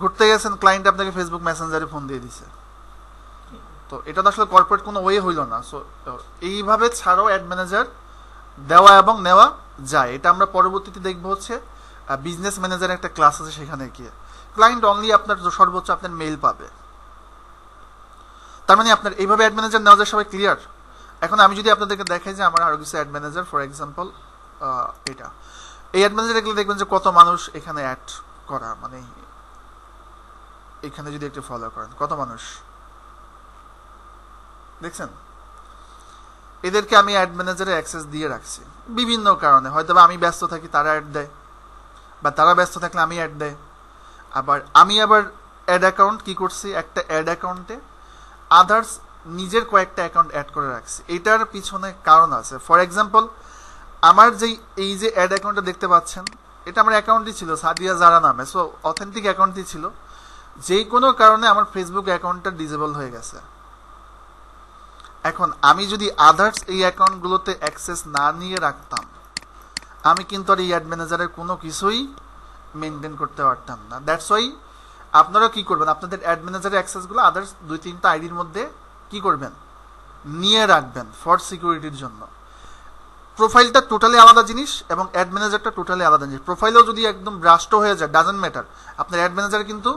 ঘুরতে গেছেন, ক্লায়েন্ট আপনাকে ফেসবুক মেসেঞ্জারে ফোন দিয়ে দিছে। তো এটা তো আসলে কর্পোরেট কোনো ওয়ে হইল না। সো এইভাবে ছাড়াও অ্যাড ম্যানেজার দেওয়া এবং নেওয়া যায়। এটা আমরা পরবর্তীতে দেখবো হচ্ছে বিজনেস ম্যানেজার একটা ক্লাস আছে, সেখানে গিয়ে ক্লায়েন্ট অনলি আপনার সর্বোচ্চ আপনার মেইল পাবে। তার মানে আপনার এইভাবে অ্যাড ম্যানেজার নেওয়া যায়। সবাই ক্লিয়ার? এখন আমি যদি আপনাদেরকে দেখাই যে আমার আরও কিছু অ্যাড ম্যানেজার, ফর এক্সাম্পল এটা, এই অ্যাড ম্যানেজার এগুলো দেখবেন যে কত মানুষ এখানে অ্যাড করা, মানে এখানে যদি একটু ফলো করেন কত মানুষ দেখছেন। এদেরকে আমি অ্যাড ম্যানেজারে অ্যাক্সেস দিয়ে রাখছি বিভিন্ন কারণে, হয়তো বা আমি ব্যস্ত থাকি তারা অ্যাড দেয়, বা তারা ব্যস্ত থাকলে আমি অ্যাড দেয়। আবার আমি আবার অ্যাড অ্যাকাউন্ট কী করছি, একটা অ্যাড অ্যাকাউন্টে আদার্স নিজের কয়েকটা অ্যাকাউন্ট অ্যাড করে রাখছি। এটার পিছনে কারণ আছে। ফর এক্সাম্পল আমার যেই এই যে অ্যাড অ্যাকাউন্টটা দেখতে পাচ্ছেন, এটা আমার অ্যাকাউন্টই ছিল সাদিয়া জারা নামে, সো অথেন্টিক অ্যাকাউন্টই ছিল। যে কোনো কারণে আমার ফেসবুক অ্যাকাউন্টটা ডিজেবল হয়ে গেছে। এখন আমি যদি আদার্স এই অ্যাকাউন্টগুলোতে অ্যাক্সেস না নিয়ে রাখতাম, আমি কিন্তু আর এই অ্যাড ম্যানেজারের কোনো কিছুই মেনটেন করতে পারতাম না। দ্যাটস ওয়াই আপনারা কী করবেন, আপনাদের অ্যাড ম্যানেজারের অ্যাক্সেসগুলো আদার্স দুই তিনটা আইডির মধ্যে কি করবেন, নিয়ে রাখবেন ফর সিকিউরিটির জন্য। প্রোফাইলটা টোটালি আলাদা জিনিস এবং অ্যাড ম্যানেজারটা টোটালি আলাদা জিনিস। প্রোফাইলও যদি একদম ব্রাস্ট হয়ে যায়, ডাজেন্ট ম্যাটার, আপনার অ্যাড ম্যানেজার কিন্তু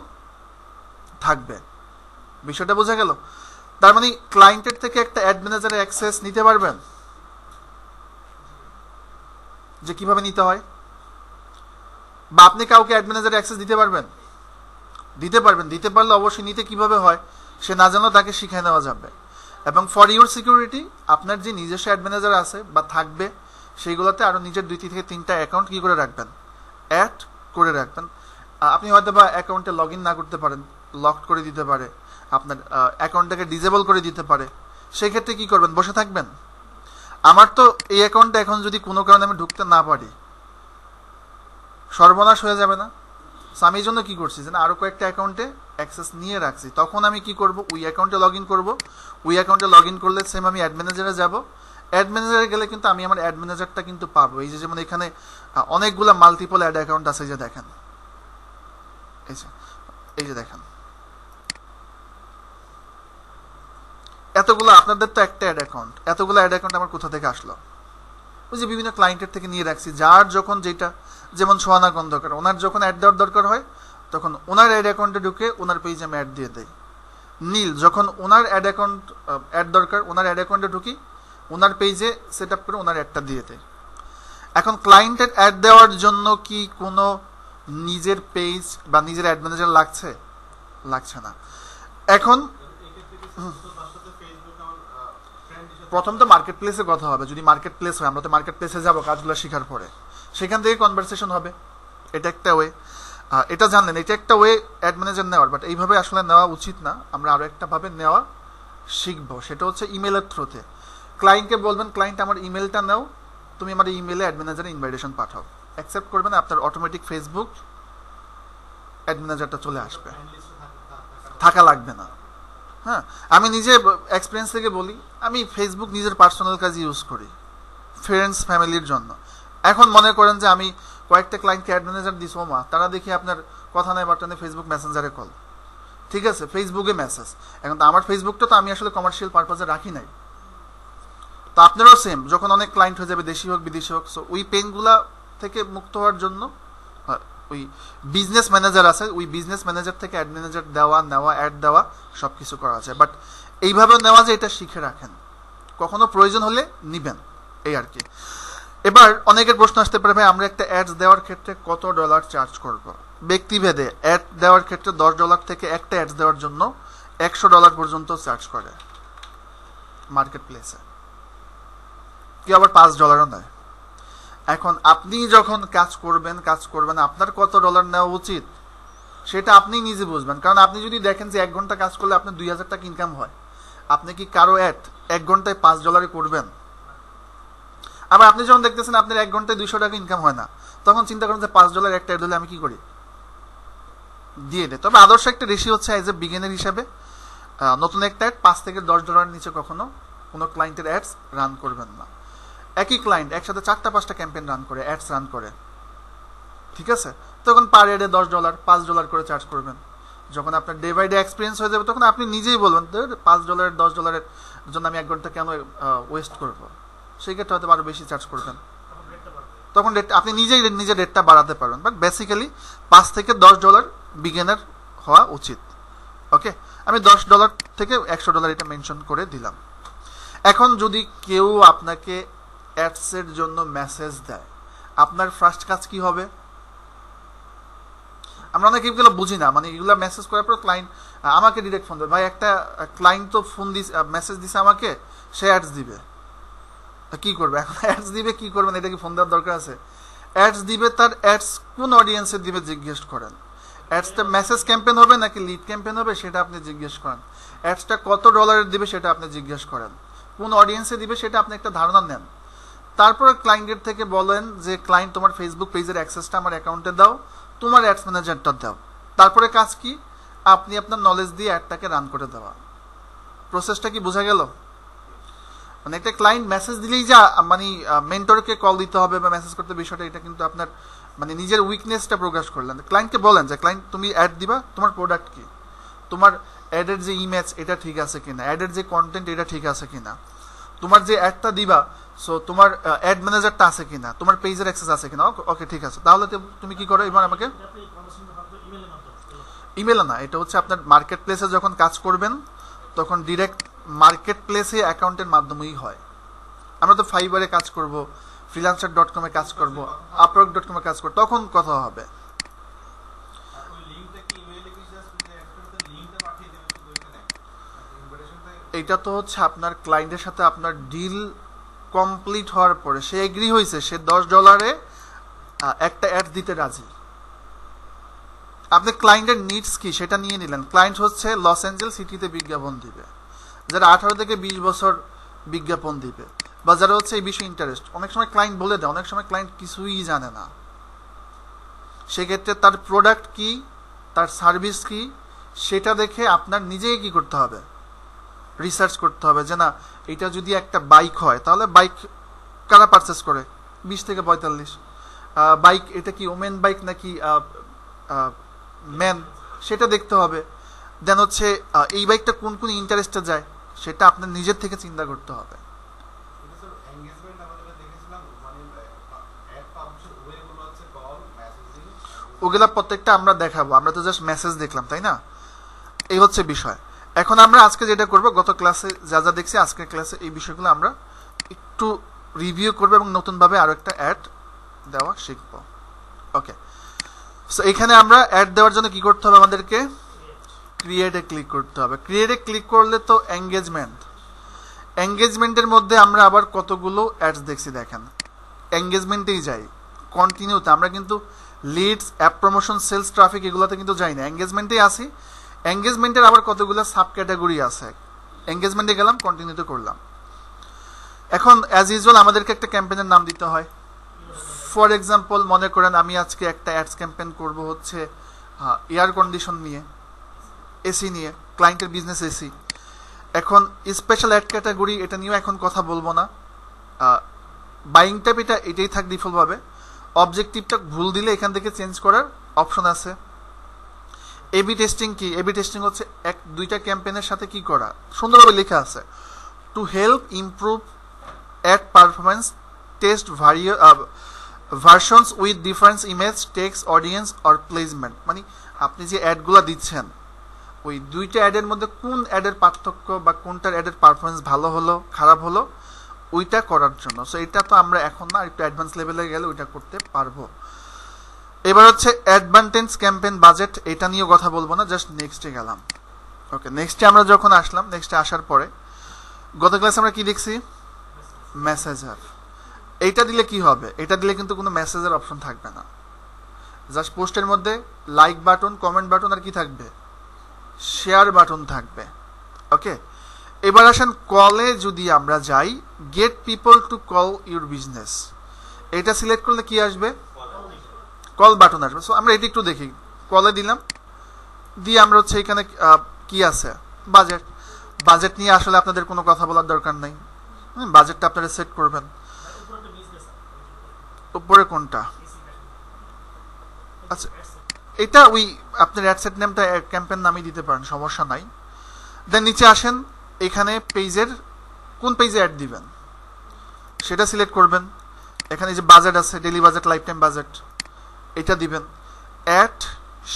থাকবে। বিষয়টা বোঝা গেল? তার মানে ক্লায়েন্টের থেকে একটা অ্যাড ম্যানেজারের অ্যাক্সেস নিতে পারবেন, যে কিভাবে নিতে হয়, বা আপনি কাউকে অ্যাড ম্যানেজারের অ্যাক্সেস দিতে পারবেন দিতে পারবেন দিতে পারলে অবশ্যই নিতে কিভাবে হয় সে না জানলেও তাকে শিখিয়ে নেওয়া যাবে। এবং ফর ইউর সিকিউরিটি আপনার যে নিজস্ব অ্যাড ম্যানেজার আছে বা থাকবে, সেইগুলোতে আরও নিজের দুই থেকে তিনটা অ্যাকাউন্ট কী করে রাখবেন, অ্যাড করে রাখবেন। আপনি হয়তো বা অ্যাকাউন্টে লগ ইন না করতে পারেন, লক করে দিতে পারে, আপনার অ্যাকাউন্টটাকে ডিজেবল করে দিতে পারে। সেক্ষেত্রে কী করবেন, বসে থাকবেন। আমার তো এই অ্যাকাউন্টে এখন যদি কোনো কারণে আমি ঢুকতে না পারি, সর্বনাশ হয়ে যাবে না? সো আমি এই জন্য কী করছি, যে আরও কয়েকটা অ্যাকাউন্টে অ্যাক্সেস নিয়ে রাখছি। তখন আমি কি করব, ওই অ্যাকাউন্টে লগ ইন করবো। ওই অ্যাকাউন্টে লগ ইন করলে সেম আমি অ্যাড ম্যানেজারে যাব। অ্যাড ম্যানেজারে গেলে কিন্তু আমি আমার অ্যাড ম্যানেজারটা কিন্তু পাবো। এই যে যেমন এখানে অনেকগুলো মাল্টিপল অ্যাড অ্যাকাউন্ট আছে, যে দেখেন, এই যে এই যে দেখেন এতগুলো, আপনাদের তো একটা অ্যাড অ্যাকাউন্ট, এতগুলো অ্যাড অ্যাকাউন্ট আমার কোথা থেকে আসলো? ওই যে বিভিন্ন ক্লায়েন্টের থেকে নিয়ে রাখছি যার যখন যেটা যেমন সোহানা গন্ধ করে ওনার যখন অ্যাড দেওয়ার দরকার হয় তখন ওনার অ্যাড অ্যাকাউন্টে ঢুকে ওনার পেজে আমি অ্যাড দিয়ে দেই নীল যখন ওনার অ্যাড অ্যাকাউন্ট অ্যাড দরকার ওনার অ্যাড অ্যাকাউন্টে ঢুকি ওনার পেজে সেটআপ করে ওনার অ্যাডটা দিয়ে দেই এখন ক্লায়েন্টের অ্যাড দেওয়ার জন্য কি কোনো নিজের পেজ বা নিজের অ্যাড ম্যানেজার লাগছে লাগছে না এখন প্রথম তো মার্কেটপ্লেসের কথা হবে যদি মার্কেটপ্লেস হয় আমরা তো মার্কেটপ্লেসে যাব কাজগুলো শেখার পরে সেখান থেকে কনভারসেশন হবে এটা একটা ওয়ে এটা জানেন এটা একটা ওয়ে অ্যাড ম্যানেজার নেওয়ার বাট এইভাবে আসলে নেওয়া উচিত না আমরা আরো একটা ভাবে নেওয়া শিখবো সেটা হচ্ছে ইমেলের থ্রুতে ক্লায়েন্টকে বলবেন ক্লায়েন্ট আমার ইমেলটা নাও তুমি আমার ইমেলে অ্যাড ম্যানেজারে ইনভাইটেশন পাঠাও অ্যাকসেপ্ট করবেন আপনার অটোমেটিক ফেসবুক অ্যাড ম্যানেজারটা চলে আসবে থাকা লাগবে না হ্যাঁ আমি নিজে এক্সপেরিয়েন্স থেকে বলি আমি ফেসবুক নিজের পার্সোনাল কাজে ইউজ করি ফ্রেন্ডস ফ্যামিলির জন্য এখন মনে করেন যে আমি কয়েকটা ক্লায়েন্টকে অ্যাড ম্যানেজার দিস ওমা তারা দেখি আপনার কথা নাই বার্তা নেই ফেসবুক মেসেঞ্জারে কল ঠিক আছে ফেসবুকে মেসেজ এখন তো আমার ফেসবুকটা তো আমি আসলে কমার্শিয়াল পারপাসে রাখি নাই তো আপনারাও সেম যখন অনেক ক্লায়েন্ট হয়ে যাবে দেশি হোক বিদেশি হোক সো ওই পেনগুলা থেকে মুক্ত হওয়ার জন্য ওই বিজনেস ম্যানেজার আছে ওই বিজনেস ম্যানেজার থেকে অ্যাড ম্যানেজার দেওয়া নেওয়া অ্যাড দেওয়া সব কিছু করা আছে বাট এইভাবে নেওয়া যে এটা শিখে রাখেন কখনো প্রয়োজন হলে নিবেন এই আর কি এবার অনেকের প্রশ্ন আসতে পারে ভাই আমরা একটা অ্যাডস দেওয়ার ক্ষেত্রে কত ডলার চার্জ করব ব্যক্তিভেদে অ্যাড দেওয়ার ক্ষেত্রে দশ ডলার থেকে একটা অ্যাডস দেওয়ার জন্য একশো ডলার পর্যন্ত চার্জ করে মার্কেট প্লেসে কি আবার পাঁচ ডলারও নয় এখন আপনি যখন কাজ করবেন কাজ করবেন আপনার কত ডলার নেওয়া উচিত সেটা আপনি নিজে বুঝবেন কারণ আপনি যদি দেখেন যে এক ঘন্টা কাজ করলে আপনার দুই হাজার টাকা ইনকাম হয় আপনি কি কারো অ্যাড এক ঘন্টায় পাঁচ ডলারে করবেন আবার আপনি যখন দেখতেছেন আপনার এক ঘন্টায় দুইশো টাকা ইনকাম হয় না তখন চিন্তা করেন যে পাঁচ ডলার একটা অ্যাড হলে আমি কি করি দিয়ে দেয় তবে আদর্শ একটা রেশিও হচ্ছে এজ এ বিগিনার হিসাবে নতুন একটা অ্যাড পাঁচ থেকে দশ ডলারের নিচে কখনো কোনো ক্লায়েন্টের অ্যাডস রান করবেন না একই ক্লায়েন্ট একসাথে চারটা পাঁচটা ক্যাম্পেইন রান করে অ্যাডস রান করে ঠিক আছে তখন পার অ্যাডে দশ ডলার পাঁচ ডলার করে চার্জ করবেন যখন আপনার ডে বাই ডে এক্সপিরিয়েন্স হয়ে যাবে তখন আপনি নিজেই বলবেন পাঁচ ডলারের দশ ডলারের জন্য আমি এক ঘন্টা কেন ওয়েস্ট করবো সেই ক্ষেত্রে হয়তো আরও বেশি চার্জ করবেন তখন রেট আপনি নিজেই নিজের রেটটা বাড়াতে পারবেন বাট বেসিক্যালি পাঁচ থেকে দশ ডলার বিগিনার হওয়া উচিত ওকে আমি দশ ডলার থেকে একশো ডলার এটা মেনশন করে দিলাম এখন যদি কেউ আপনাকে অ্যাডসের জন্য মেসেজ দেয় আপনার ফার্স্ট কাজ কি হবে আমরা অনেক এগুলো বুঝি না মানে এগুলো মেসেজ করার পর ক্লায়েন্ট আমাকে ডিরেক্ট ফোন দেবে ভাই একটা ক্লায়েন্ট তো ফোন দিস মেসেজ দিছে আমাকে সে অ্যাডস দিবে কী করবে এখন অ্যাডস দিবে কী করবেন এটা কি ফোন দেওয়ার দরকার আছে অ্যাডস দিবে তার অ্যাডস কোন অডিয়েন্সে দিবে জিজ্ঞেস করেন অ্যাডসটা মেসেজ ক্যাম্পেন হবে নাকি লিড ক্যাম্পেন হবে সেটা আপনি জিজ্ঞেস করেন অ্যাডসটা কত ডলারের দিবে সেটা আপনি জিজ্ঞেস করেন কোন অডিয়েন্সে দিবে সেটা আপনি একটা ধারণা নেন তারপরে ক্লায়েন্টের থেকে বলেন যে ক্লায়েন্ট তোমার ফেসবুক পেজের অ্যাক্সেসটা আমার অ্যাকাউন্টে দাও তোমার অ্যাডস ম্যানেজারটা দাও তারপরে কাজ কি আপনি আপনার নলেজ দিয়ে অ্যাডটাকে রান করে দেওয়া প্রসেসটা কি বোঝা গেল মানে একটা ক্লায়েন্ট মেসেজ দিলেই যা মানে মেন্টরকে কল দিতে হবে বা মেসেজ করতে বিষয়টা এটা কিন্তু আপনার মানে নিজের উইকনেসটা প্রকাশ করলেন ক্লায়েন্টকে বলেন যে ক্লায়েন্ট তুমি অ্যাড দিবা তোমার প্রোডাক্ট কি তোমার অ্যাডের যে ইমেজ এটা ঠিক আছে কিনা অ্যাডের যে কন্টেন্ট এটা ঠিক আছে কিনা তোমার যে অ্যাডটা দিবা সো তোমার অ্যাড ম্যানেজারটা আছে কিনা তোমার পেজের অ্যাক্সেস আছে কিনা ওকে ঠিক আছে তাহলে তুমি কি করো এবার আমাকে ইমেল না এটা হচ্ছে আপনার মার্কেট প্লেসে যখন কাজ করবেন তখন ডিরেক্ট মার্কেট প্লেসে অ্যাকাউন্টের মাধ্যমেই হয় আমরা তো ফাইবারে কাজ করব ফ্রিল্যান্সার ডট কমে কাজ করব আপওয়ার্ক ডট কমে কাজ করব তখন কথা হবে এটা তো হচ্ছে আপনার ক্লায়েন্টের সাথে আপনার ডিল কমপ্লিট হওয়ার পরে সে এগ্রি হয়েছে সে দশ ডলারে একটা অ্যাড দিতে রাজি আপনি ক্লায়েন্টের নিডস কি সেটা নিয়ে নিলেন ক্লায়েন্ট হচ্ছে লস অ্যাঞ্জেলস সিটিতে বিজ্ঞাপন দিবে যারা আঠারো থেকে বিশ বছর বিজ্ঞাপন দিবে বা যারা হচ্ছে এই বিষয়ে ইন্টারেস্ট অনেক সময় ক্লায়েন্ট বলে দেয় অনেক সময় ক্লায়েন্ট কিছুই জানে না সেক্ষেত্রে তার প্রোডাক্ট কি তার সার্ভিস কি সেটা দেখে আপনার নিজেই কি করতে হবে রিসার্চ করতে হবে যে না এটা যদি একটা বাইক হয় তাহলে বাইক কারা পারচেস করে বিশ থেকে পঁয়তাল্লিশ বাইক এটা কি ওমেন বাইক নাকি ম্যান সেটা দেখতে হবে দেন হচ্ছে এই বাইকটা কোন কোন ইন্টারেস্টে যায় সেটা আপনার নিজের থেকে চিন্তা করতে হবে ওগুলা প্রত্যেকটা আমরা দেখাবো আমরা তো জাস্ট মেসেজ দেখলাম তাই না এই হচ্ছে বিষয় এখন আমরা আজকে যেটা করব গত ক্লাসে যা যা দেখছি আজকের ক্লাসে এই বিষয়গুলো আমরা একটু রিভিউ করব এবং নতুন ভাবে আরো একটা অ্যাড দেওয়া শিখব ওকে সো এখানে আমরা অ্যাড দেওয়ার জন্য কি করতে হবে আমাদেরকে ক্রিয়েট এ ক্লিক করতে হবে ক্রিয়েট এ ক্লিক করলে তো এনগেজমেন্ট এনগেজমেন্টের মধ্যে আমরা আবার কতগুলো অ্যাডস দেখছি দেখেন এনগেজমেন্টেই যাই কন্টিনিউ তে আমরা কিন্তু leads app promotion sales traffic এগুলাতে কিন্তু যাই না এনগেজমেন্টেই আসি এনগেজমেন্টের আবার কতগুলো সাব ক্যাটাগরি আছে এনগেজমেন্টে গেলাম কন্টিনিউ তো করলাম এখন অ্যাজ ইউজুয়াল আমাদেরকে একটা ক্যাম্পেইনের নাম দিতে হয় ফর এক্সাম্পল মনে করেন আমি আজকে একটা অ্যাডস ক্যাম্পেইন করব হচ্ছে এয়ার কন্ডিশন নিয়ে এসি নিয়ে ক্লায়েন্টের বিজনেস এসি এখন স্পেশাল অ্যাড ক্যাটাগরি এটা নিয়ে এখন কথা বলবো না বাইং টাইপ এটা এটাই থাক ডিফল্ট ভাবে অবজেক্টিভটা ভুল দিলে এখান থেকে চেঞ্জ করার অপশন আছে এবি টেস্টিং কি এবি টেস্টিং হচ্ছে এক দুইটা ক্যাম্পেইনের সাথে কি করা সুন্দরভাবে লেখা আছে to help improve ad performance test various versions with difference image text audience or placement মানে আপনি যে অ্যাডগুলো দিচ্ছেন ওই দুইটা অ্যাডের মধ্যে কোন অ্যাডের পার্থক্য বা কোনটার অ্যাডের পারফরম্যান্স ভালো হলো খারাপ হলো ওইটা করার জন্য সো এটা তো আমরা এখন না একটু অ্যাডভান্স লেভেলে গেলে ওইটা করতে পারবো এবার হচ্ছে অ্যাডভান্টেজ ক্যাম্পেইন বাজেট এটা নিয়ে কথা বলবো না জাস্ট নেক্সটে গেলাম ওকে নেক্সটে আমরা যখন আসলাম নেক্সটে আসার পরে গত ক্লাসে আমরা কি দেখছি মেসেঞ্জার এইটা দিলে কি হবে এটা দিলে কিন্তু কোনো মেসেজের অপশন থাকবে না জাস্ট পোস্টের মধ্যে লাইক বাটন কমেন্ট বাটন আর কি থাকবে শেয়ার বাটন থাকবে ওকে এবার আসেন কলে যদি আমরা যাই get people to call your business এটা সিলেক্ট করলে কি আসবে কল বাটন আসবে সো আমরা এটা একটু দেখি কলে দিলাম দিয়ে আমরা হচ্ছে এখানে কি আছে বাজেট বাজেট নিয়ে আসলে আপনাদের কোনো কথা বলার দরকার নাই বাজেটটা আপনারা সেট করবেন উপরে কোনটা আচ্ছা এটা ওই আপনার অ্যাডসেট নেমটা ক্যাম্পেইন নামই দিতে পারেন সমস্যা নাই দেন নিচে আসেন এখানে পেজের কোন পেজে অ্যাড দিবেন সেটা সিলেক্ট করবেন এখানে যে বাজেট আছে daily budget life time budget এটা দিবেন অ্যাড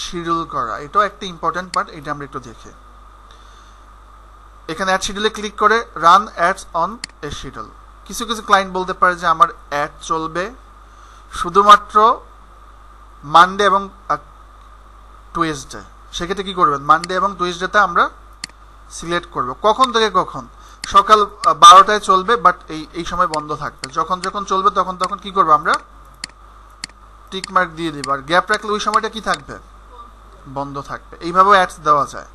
শিডিউল করা এটাও একটা ইম্পর্টেন্ট পার্ট এটা আমরা একটু দেখি এখানে অ্যাড শিডিউলে ক্লিক করে run ads on a schedule কিছু কিছু ক্লায়েন্ট বলতে পারে যে আমার অ্যাড চলবে শুধুমাত্র মানডে এবং টুয়েসডে সেক্ষেত্রে কী করবেন মানডে এবং টুয়েসডেটা আমরা সিলেক্ট করব কখন থেকে কখন সকাল বারোটায় চলবে বাট এই এই সময় বন্ধ থাকবে যখন যখন চলবে তখন তখন কি করবো আমরা টিক মার্ক দিয়ে দেবো আর গ্যাপ রাখলে ওই সময়টা কি থাকবে বন্ধ থাকবে এইভাবেও অ্যাডস দেওয়া যায়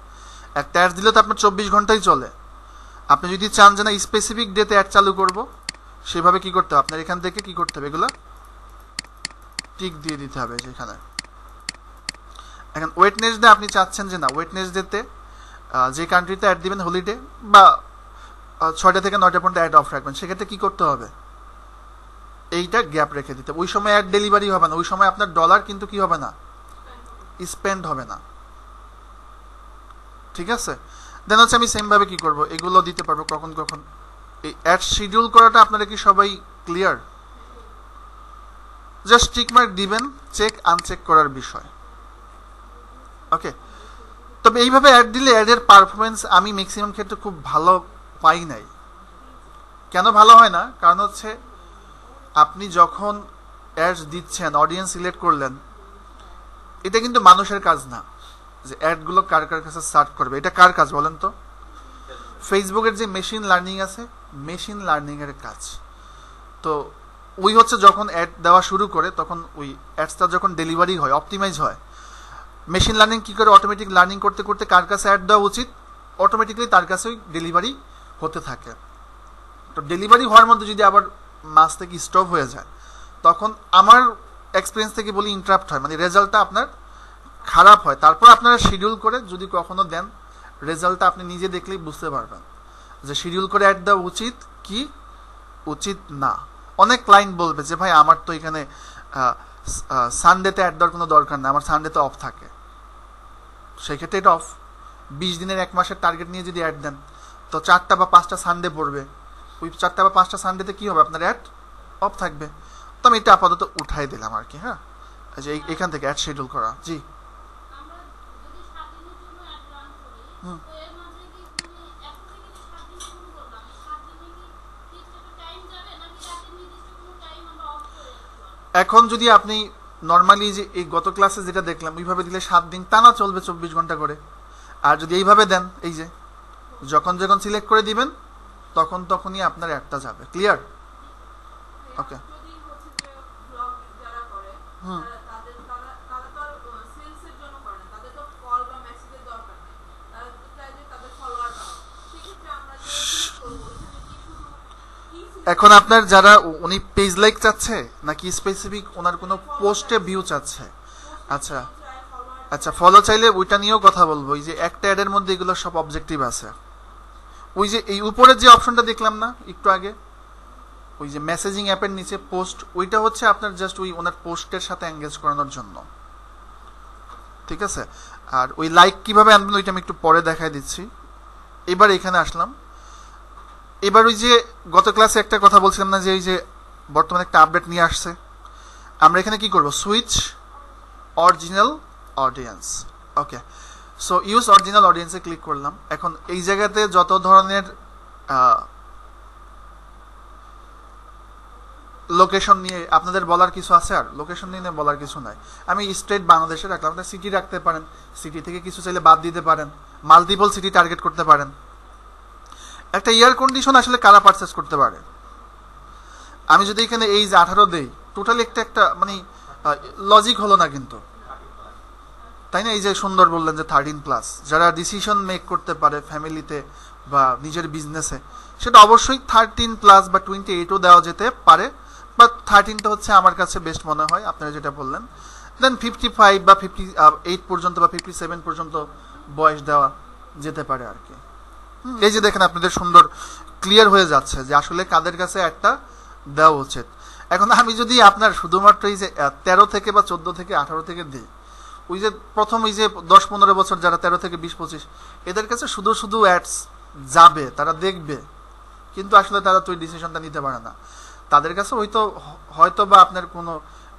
একটা অ্যাডস দিলে তো আপনার চব্বিশ ঘন্টাই চলে আপনি যদি চান যে না স্পেসিফিক ডেতে অ্যাড চালু করব সেভাবে কি করতে হবে আপনার এখান থেকে কি করতে হবে এগুলো টিক দিয়ে দিতে হবে সেখানে এখন ওয়েটনেসডে আপনি চাচ্ছেন যে না ওয়েটনেসডেতে যে কান্ট্রিতে অ্যাড দিবেন হলিডে বা ছয়টা থেকে নয়টা পর্যন্ত অ্যাড অফ রাখবেন সেক্ষেত্রে কী করতে হবে এইটা গ্যাপ রেখে দিতে ওই সময় অ্যাড ডেলিভারি হবে না ওই সময় আপনার ডলার কিন্তু কি হবে না স্পেন্ড হবে না ঠিক আছে দেন হচ্ছে আমি সেমভাবে কি করব এগুলো দিতে পারবো কখন কখন এই অ্যাড শিডিউল করাটা আপনারা কি সবাই ক্লিয়ার জাস্ট টিকমার্ক দিবেন চেক আনচেক করার বিষয় ওকে তবে এইভাবে অ্যাড দিলে অ্যাডের পারফরমেন্স আমি ম্যাক্সিমাম ক্ষেত্রে খুব ভালো পাই নাই কেন ভালো হয় না কারণ হচ্ছে আপনি যখন অ্যাডস দিচ্ছেন অডিয়েন্স সিলেক্ট করলেন এটা কিন্তু মানুষের কাজ না যে অ্যাডগুলো কার কার কাছে সার্চ করবে এটা কার কাজ বলেন তো ফেসবুকের যে মেশিন লার্নিং আছে মেশিন লার্নিংয়ের কাজ তো ওই হচ্ছে যখন অ্যাড দেওয়া শুরু করে তখন ওই অ্যাডসটা যখন ডেলিভারি হয় অপটিমাইজ হয় মেশিন লার্নিং কী করে অটোমেটিক লার্নিং করতে করতে কার কাছে অ্যাড দেওয়া উচিত অটোমেটিকলি তার কাছে ওই ডেলিভারি হতে থাকে তো ডেলিভারি হওয়ার মধ্যে যদি আবার মাস থেকে স্টপ হয়ে যায় তখন আমার এক্সপিরিয়েন্স থেকে বলি ইন্টারাপ্ট হয় মানে রেজাল্টটা আপনার খারাপ হয় তারপর আপনারা শিডিউল করে যদি কখনো দেন রেজাল্টটা আপনি নিজে দেখলেই বুঝতে পারবেন যে শিডিউল করে অ্যাড দেওয়া উচিত কি উচিত না অনেক ক্লায়েন্ট বলবে যে ভাই আমার তো এখানে সানডেতে অ্যাড দেওয়ার কোনো দরকার না আমার সানডেতে অফ থাকে সেক্ষেত্রে এটা অফ বিশ দিনের এক মাসের টার্গেট নিয়ে যদি অ্যাড দেন তো চারটা বা পাঁচটা সানডে পড়বে ওই চারটা বা পাঁচটা সানডেতে কী হবে আপনার অ্যাড অফ থাকবে তো আমি এটা আপাতত উঠাই দিলাম আর কি হ্যাঁ আচ্ছা এইখান থেকে অ্যাড শিডিউল করা জি আমরা যদি সাত দিনের জন্য অ্যাড রান করি তো এর মধ্যে কি তুমি এখন থেকে কি সাত দিন শুরু করলাম সাত দিনে কি নির্দিষ্ট টাইম যাবে নাকি রাতে নির্দিষ্ট কোনো টাইম আমরা অফ করে রাখব এখন যদি আপনি নরমালি যে এই গত ক্লাসে যেটা দেখলাম ওইভাবে দিলে সাত দিন টানা চলবে চব্বিশ ঘন্টা করে আর যদি এইভাবে দেন এই যে যখন যখন সিলেক্ট করে দিবেন তখন তখনই আপনার একটা যাবে ক্লিয়ার ওকে যদি হচ্ছে যে ব্লগ যারা করে তাদের তারা তারা তো সেলস এর জন্য করে না তাদের তো কল বা মেসেজের দরকার নেই তারা তো চাই যে তাদের ফলোয়ার দাও সেক্ষেত্রে আমরা যে ক্লিক করব এখানে কি শুধু কি এখন আপনার যারা উনি পেজ লাইক চাচ্ছে নাকি স্পেসিফিক ওনার কোনো পোস্টে ভিউ চাচ্ছে আচ্ছা আচ্ছা ফলো চাইলে ওইটা নিয়েও কথা বলবো এই যে একটা অ্যাড এর মধ্যে এগুলো সব অবজেক্টিভ আছে ওই যে এই উপরে যে অপশনটা দেখলাম না একটু আগে ওই যে মেসেজিং অ্যাপের নিচে পোস্ট ওইটা হচ্ছে আপনার জাস্ট ওই ওনার পোস্টের সাথে এনগেজ করানোর জন্য ঠিক আছে আর ওই লাইক কিভাবে আনবেন ওইটা আমি একটু পরে দেখায় দিচ্ছি এবার এখানে আসলাম এবার ওই যে গত ক্লাসে একটা কথা বলছিলাম না যে এই যে বর্তমানে একটা আপডেট নিয়ে আসছে আমরা এখানে কি করব switch original audience okay so use original অডিয়েন্সে ক্লিক করলাম এখন এই জায়গাতে যত ধরনের লোকেশন নিয়ে আপনাদের বলার কিছু আছে আর লোকেশন নিয়ে বলার কিছু নাই আমি স্টেট বাংলাদেশে রাখলাম আপনারা সিটি রাখতে পারেন সিটি থেকে কিছু চাইলে বাদ দিতে পারেন মাল্টিপল সিটি টার্গেট করতে পারেন একটা ইয়ার কন্ডিশন আসলে কারা পারচেজ করতে পারে আমি যদি এখানে এই যে আঠারো দেই টোটালি একটা একটা মানে লজিক হলো না কিন্তু তাই না এই যে সুন্দর বললেন যে থার্টিন প্লাস যারা ডিসিশন মেক করতে পারে ফ্যামিলিতে বা নিজের বিজনেসে সেটা অবশ্যই থার্টিন প্লাস বা টোয়েন্টি এইটও দেওয়া যেতে পারে বাট থার্টিনটা হচ্ছে আমার কাছে বেস্ট মনে হয় আপনারা যেটা বললেন দেন ফিফটি ফাইভ বা ফিফটি এইট পর্যন্ত বা ফিফটি সেভেন পর্যন্ত বয়স দেওয়া যেতে পারে আর কি এই যে দেখেন আপনাদের সুন্দর ক্লিয়ার হয়ে যাচ্ছে যে আসলে কাদের কাছে একটা দেওয়া উচিত এখন আমি যদি আপনার শুধুমাত্র এই যে তেরো থেকে বা চোদ্দো থেকে আঠারো থেকে দিই ওই যে প্রথম ওই যে দশ পনেরো বছর যারা তেরো থেকে বিশ পঁচিশ এদের কাছে শুধু শুধু অ্যাডস যাবে তারা দেখবে কিন্তু আসলে তারা তো ওই ডিসিশনটা নিতে পারে না তাদের কাছে হয়তো হয়তো বা আপনার কোনো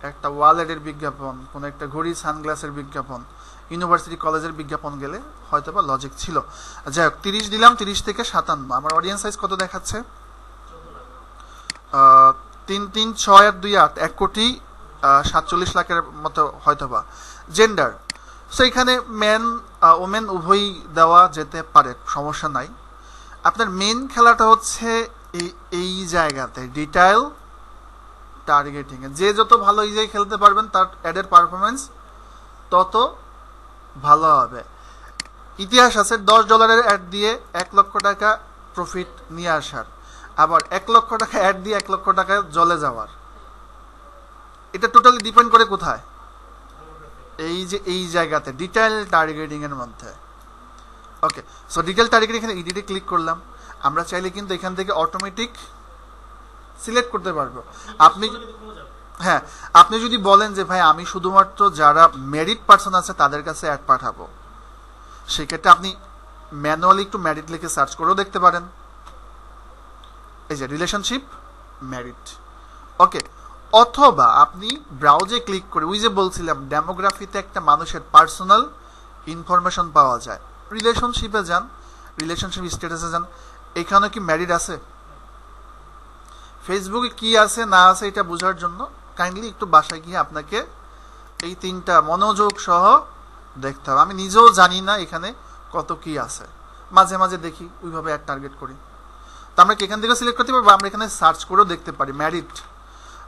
একটা ওয়ালেটের বিজ্ঞাপন কোনো একটা ঘড়ি সানগ্লাসের বিজ্ঞাপন ইউনিভার্সিটি কলেজের বিজ্ঞাপন গেলে হয়তো বা লজিক ছিল যাই হোক তিরিশ দিলাম তিরিশ থেকে সাতান্ন আমার অডিয়েন্স সাইজ কত দেখাচ্ছে তিন তিন ছয় আর দুই আট এক কোটি সাতচল্লিশ লাখের মতো হয়তো বা জেন্ডার সো এখানে ম্যান ওমেন উভয়ই দেওয়া যেতে পারে সমস্যা নাই আপনার মেন খেলাটা হচ্ছে এই জায়গাতে ডিটেইল টার্গেটিং যে যত ভালো ইজাই খেলতে পারবেন তার অ্যাডের পারফরমেন্স তত ভালো হবে ইতিহাস আছে দশ ডলারের অ্যাড দিয়ে এক লক্ষ টাকা প্রফিট নিয়ে আসার আবার এক লক্ষ টাকা অ্যাড দিয়ে এক লক্ষ টাকা জলে যাওয়ার এটা টোটালি ডিপেন্ড করে কোথায় এই যে এই জায়গাতে ডিটেইল টার্গেটিং এর মধ্যে ওকে সো ডিটেইল টার্গেটিং এখানে ইডিটে ক্লিক করলাম আমরা চাইলে কিন্তু এখান থেকে অটোমেটিক সিলেক্ট করতে পারবো আপনি হ্যাঁ আপনি যদি বলেন যে ভাই আমি শুধুমাত্র যারা মেরিট পার্সন আছে তাদের কাছে অ্যাড পাঠাবো সেক্ষেত্রে আপনি ম্যানুয়ালি একটু মেরিট লিখে সার্চ করেও দেখতে পারেন এই যে রিলেশনশিপ মেরিট ওকে অথবা আপনি ব্রাউজে ক্লিক করে ওই যে বলছিলাম ডেমোগ্রাফিতে একটা মানুষের পার্সোনাল ইনফরমেশন পাওয়া যায় রিলেশনশিপে যান রিলেশনশিপ স্ট্যাটাসে যান এখানে কি ম্যারিড আছে ফেসবুকে কি আছে না আছে এটা বোঝার জন্য কাইন্ডলি একটু বাসায় গিয়ে আপনাকে এই তিনটা মনোযোগ সহ দেখতে হবে আমি নিজেও জানি না এখানে কত কি আছে মাঝে মাঝে দেখি ওইভাবে অ্যাড টার্গেট করি তো আমরা কি এখান থেকে সিলেক্ট করতে পারবো আমরা এখানে সার্চ করেও দেখতে পারি ম্যারিড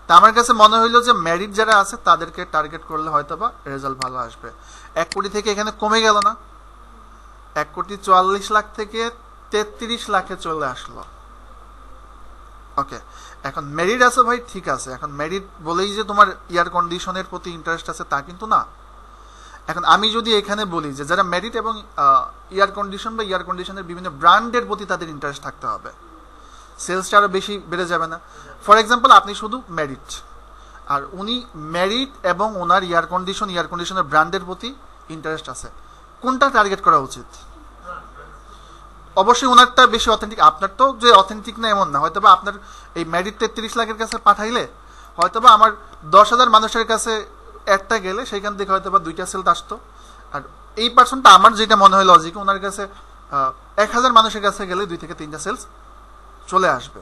তা আমার কাছে মনে হইলো যে ম্যারিড যারা আছে তাদেরকে টার্গেট করলে হয়তো বা রেজাল্ট ভালো আসবে এক কোটি থেকে এখানে কমে গেল না এক কোটি চুয়াল্লিশ লাখ থেকে তেত্রিশ লাখে চলে আসলো ওকে এখন ম্যারিড আছে ভাই ঠিক আছে এখন ম্যারিড বলেই যে তোমার ইয়ার কন্ডিশনের প্রতি ইন্টারেস্ট আছে তা কিন্তু না এখন আমি যদি এখানে বলি যে যারা ম্যারিড এবং ইয়ার কন্ডিশন বা ইয়ার কন্ডিশনের বিভিন্ন ব্র্যান্ডের প্রতি তাদের ইন্টারেস্ট থাকতে হবে সেলসটা আরও বেশি বেড়ে যাবে না ফর এক্সাম্পল আপনি শুধু ম্যারিড আর উনি ম্যারিড এবং ওনার ইয়ার কন্ডিশন ইয়ার কন্ডিশনের ব্র্যান্ডের প্রতি ইন্টারেস্ট আছে কোনটা টার্গেট করা উচিত অবশ্যই ওনারটা বেশি অথেন্টিক আপনার তো যে অথেন্টিক না এমন না হয়তো বা আপনার এই ম্যারিড তেত্রিশ লাখের কাছে পাঠাইলে হয়তো বা আমার দশ হাজার মানুষের কাছে একটা গেলে সেইখান থেকে হয়তো বা দুইটা সেল আসতো। আর এই পার্সনটা আমার যেটা মনে হয় লজিক, ওনার কাছে এক হাজার মানুষের কাছে গেলে দুই থেকে তিনটা সেলস চলে আসবে,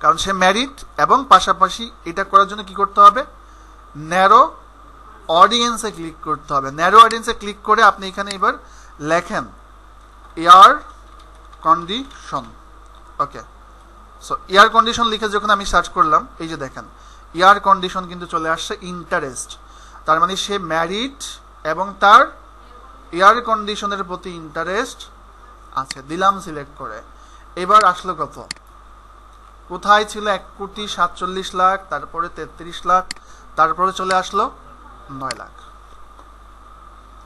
কারণ সে ম্যারিড। এবং পাশাপাশি এটা করার জন্য কি করতে হবে, ন্যারো অডিয়েন্সে ক্লিক করতে হবে। ন্যারো অডিয়েন্সে ক্লিক করে আপনি এখানে এবার লেখেন air condition. Okay, so air condition লিখে যখন আমি সার্চ করলাম, এই যে দেখেন এয়ার কন্ডিশন কিন্তু চলে আসছে ইন্টারেস্ট। তার মানে সে ম্যারিড এবং তার এয়ার কন্ডিশনের প্রতি ইন্টারেস্ট আছে। দিলাম সিলেক্ট করে, এবার আসলো কত, কোথায় ছিল এক কোটি সাতচল্লিশ লাখ, তারপরে তেত্রিশ লাখ, তারপরে চলে আসলো নয় লাখ।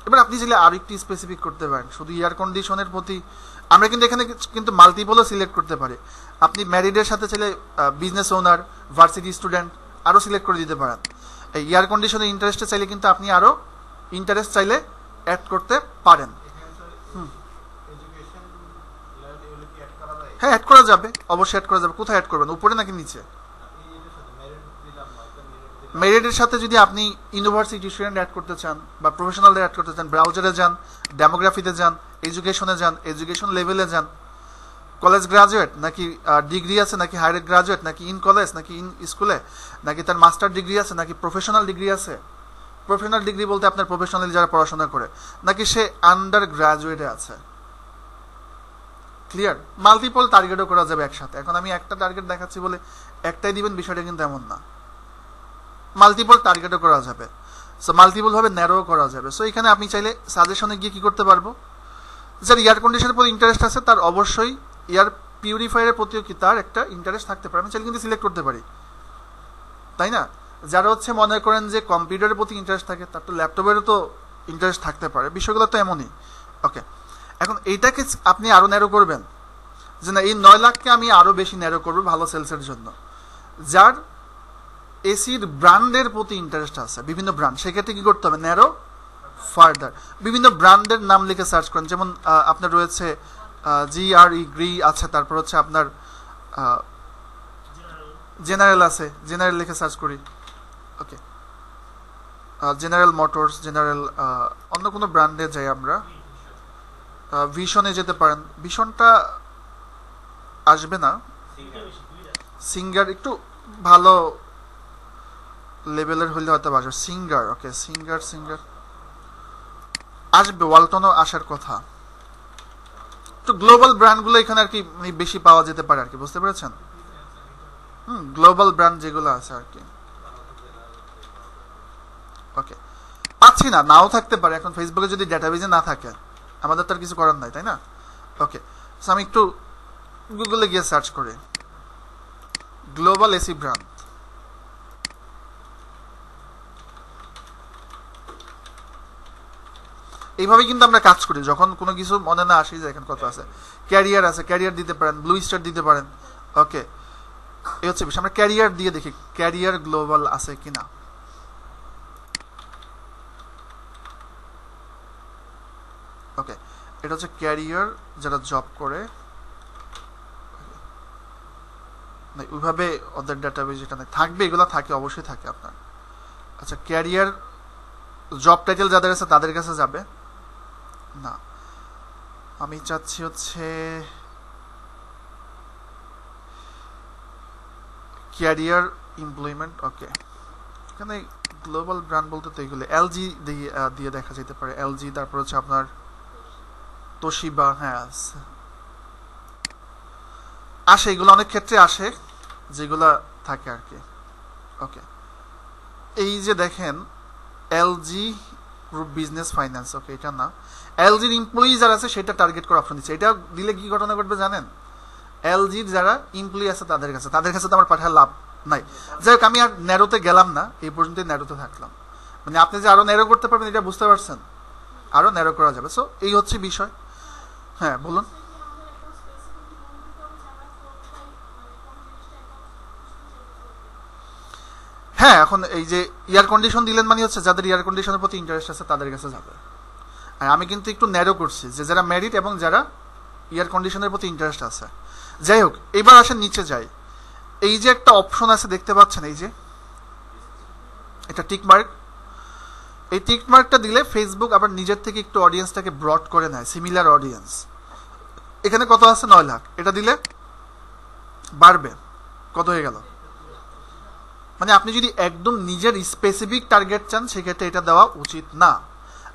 এবার আপনি চাইলে আর একটি স্পেসিফিক করতে পারেন, শুধু এয়ার কন্ডিশনের প্রতি। আমরা কিন্তু এখানে কিন্তু মাল্টিপলও সিলেক্ট করতে পারি। আপনি ম্যারিডের সাথে চাইলে বিজনেস ওনার, ভার্সিটি স্টুডেন্ট আরও সিলেক্ট করে দিতে পারেন। এই এয়ার কন্ডিশনের ইন্টারেস্টে চাইলে কিন্তু আপনি আরও ইন্টারেস্ট চাইলে অ্যাড করতে পারেন। হুম, হ্যাঁ অ্যাড করা যাবে, অবশ্যই অ্যাড করা যাবে। কোথায় অ্যাড করবেন, উপরে নাকি নিচে? মেরিটের সাথে যদি আপনি ইউনিভার্সিটি স্টুডেন্ট অ্যাড করতে চান বা প্রফেশনালদের অ্যাড করতে চান, ব্রাউজারে যান, ডেমোগ্রাফিতে যান, এডুকেশনে যান, এডুকেশন লেভেলে যান, কলেজ গ্রাজুয়েট নাকি ডিগ্রি আছে, নাকি হায়ার গ্রাজুয়েট, নাকি ইন কলেজ নাকি ইন স্কুলে, নাকি তার মাস্টার ডিগ্রি আছে, নাকি প্রফেশনাল ডিগ্রি আছে। প্রফেশনাল ডিগ্রি বলতে আপনার প্রফেশনালি যারা পড়াশোনা করে, নাকি সে আন্ডার গ্রাজুয়েটে আছে। ক্লিয়ার? মাল্টিপল টার্গেটও করা যাবে একসাথে। এখন আমি একটা টার্গেট দেখাচ্ছি বলে একটাই দিবেন বিষয়টা কিন্তু এমন না, মাল্টিপল টার্গেটও করা যাবে। সো মাল্টিপলভাবে ন্যারোও করা যাবে। সো এখানে আপনি চাইলে সাজেশনে গিয়ে কী করতে পারবো, যার এয়ার কন্ডিশনের প্রতি ইন্টারেস্ট আছে তার অবশ্যই এয়ার পিউরিফায়ারের প্রতিও কি তার একটা ইন্টারেস্ট থাকতে পারে। আমি চাইলে কিন্তু সিলেক্ট করতে পারি, তাই না? যারা হচ্ছে মনে করেন যে কম্পিউটারের প্রতি ইন্টারেস্ট থাকে, তার তো ল্যাপটপেরও তো ইন্টারেস্ট থাকতে পারে। বিষয়গুলো তো এমনই। ওকে, এখন এইটাকে আপনি আরও ন্যারো করবেন যে না, এই নয় লাখকে আমি আরও বেশি ন্যারো করবো ভালো সেলসের জন্য, যার এসির ব্র্যান্ডের প্রতি ইন্টারেস্ট আছে, বিভিন্ন ব্র্যান্ড। সেক্ষেত্রে কী করতে হবে, ন্যারো ফার্দার। বিভিন্ন ব্র্যান্ডের নাম লিখে সার্চ করেন, যেমন আপনার রয়েছে জিআরই, গ্রি আছে, তারপর হচ্ছে আপনার জেনারেল আছে। জেনারেল লিখে সার্চ করি, ওকে, জেনারেল মোটরস, জেনারেল, অন্য কোনো ব্র্যান্ডে যাই আমরা। ভিশনে যেতে পারেন, ভিশনটা আসবে না। সিঙ্গার একটু ভালো লেভেলের হলে হয়তো আসবে। সিঙ্গার, ওকে, সিঙ্গার সিঙ্গার আসবে। ওয়ালটনও আসার কথা। তো গ্লোবাল ব্র্যান্ডগুলো এখানে আর কি বেশি পাওয়া যেতে পারে আর কি, বুঝতে পেরেছেন? হুম, গ্লোবাল ব্র্যান্ড যেগুলো আছে আর কি। ওকে, পাচ্ছি না, নাও থাকতে পারে। এখন ফেসবুকে যদি ডেটাবেজে না থাকে আমাদের তার কিছু করার নাই, তাই না? ওকে, সো আমি একটু গুগলে গিয়ে সার্চ করি গ্লোবাল এসি ব্র্যান্ড। এইভাবে কিন্তু আমরা কাজ করি, যখন কোনো কিছু মনে না আসি যে এখন কত আছে। ক্যারিয়ার আছে, ক্যারিয়ার দিতে পারেন, ব্লু স্টার দিতে পারেন। ওকে, এই হচ্ছে বিষয়। আমরা ক্যারিয়ার দিয়ে দেখি ক্যারিয়ার গ্লোবাল আছে কিনা। ওকে, এটা হচ্ছে ক্যারিয়ার, যারা জব করে ওইভাবে ওদের ডাটাবেজ যেটা থাকবে, এগুলো থাকে, অবশ্যই থাকে আপনার। আচ্ছা, ক্যারিয়ার জব টাইটেল যাদের আছে তাদের কাছে যাবে না। আমি চাচ্ছি হচ্ছে ক্যারিয়ার এমপ্লয়মেন্ট। ওকে, এখানে গ্লোবাল ব্র্যান্ড বলতে তো এগুলো এলজি দিয়ে দিয়ে দেখা যেতে পারে। এলজি, তারপর হচ্ছে আপনার তোশিবা, হ্যাঁ আসে এগুলো, অনেক ক্ষেত্রে আসে যেগুলা থাকে আর কি। ওকে, এই যে দেখেন LG group business finance, okay এটা না। এলজির এমপ্লয়ি যারা আছে সেটা টার্গেট করা অপশন দিচ্ছে। এটা দিলে কি ঘটনা ঘটবে জানেন, এলজির যারা এমপ্লয়ি আছে তাদের কাছে, তাদের কাছে তো আমার পাঠার লাভ নাই। যাই হোক, আমি আর ন্যারোতে গেলাম না, এই পর্যন্তই ন্যারোতে থাকলাম। মানে আপনি যে আরও ন্যারো করতে পারবেন এটা বুঝতে পারছেন, আরও ন্যারো করা যাবে। সো এই হচ্ছে বিষয়। হ্যাঁ বলুন। হ্যাঁ, এখন এই যে এয়ার কন্ডিশন দিলেন মানে হচ্ছে যাদের এয়ার কন্ডিশনের প্রতি ইন্টারেস্ট আছে তাদের কাছে যাবে। আর আমি কিন্তু একটু ন্যারো করছি যে যারা ম্যারিড এবং যারা এয়ার কন্ডিশনের প্রতি ইন্টারেস্ট আছে। যাই হোক, এবার আসেন নিচে যাই। এই যে একটা অপশন আছে দেখতে পাচ্ছেন, এই যে এটা টিক মার্ক, এই টিকমার্কটা দিলে ফেসবুক আবার নিজের থেকে একটু অডিয়েন্সটাকে ব্রড করে নেয়, সিমিলার অডিয়েন্স। এখানে কত আছে? নয় লাখ। এটা দিলে বাড়বে, কত হয়ে গেল? মানে আপনি যদি একদম নিজের স্পেসিফিক টার্গেট চান সেক্ষেত্রে এটা দেওয়া উচিত না।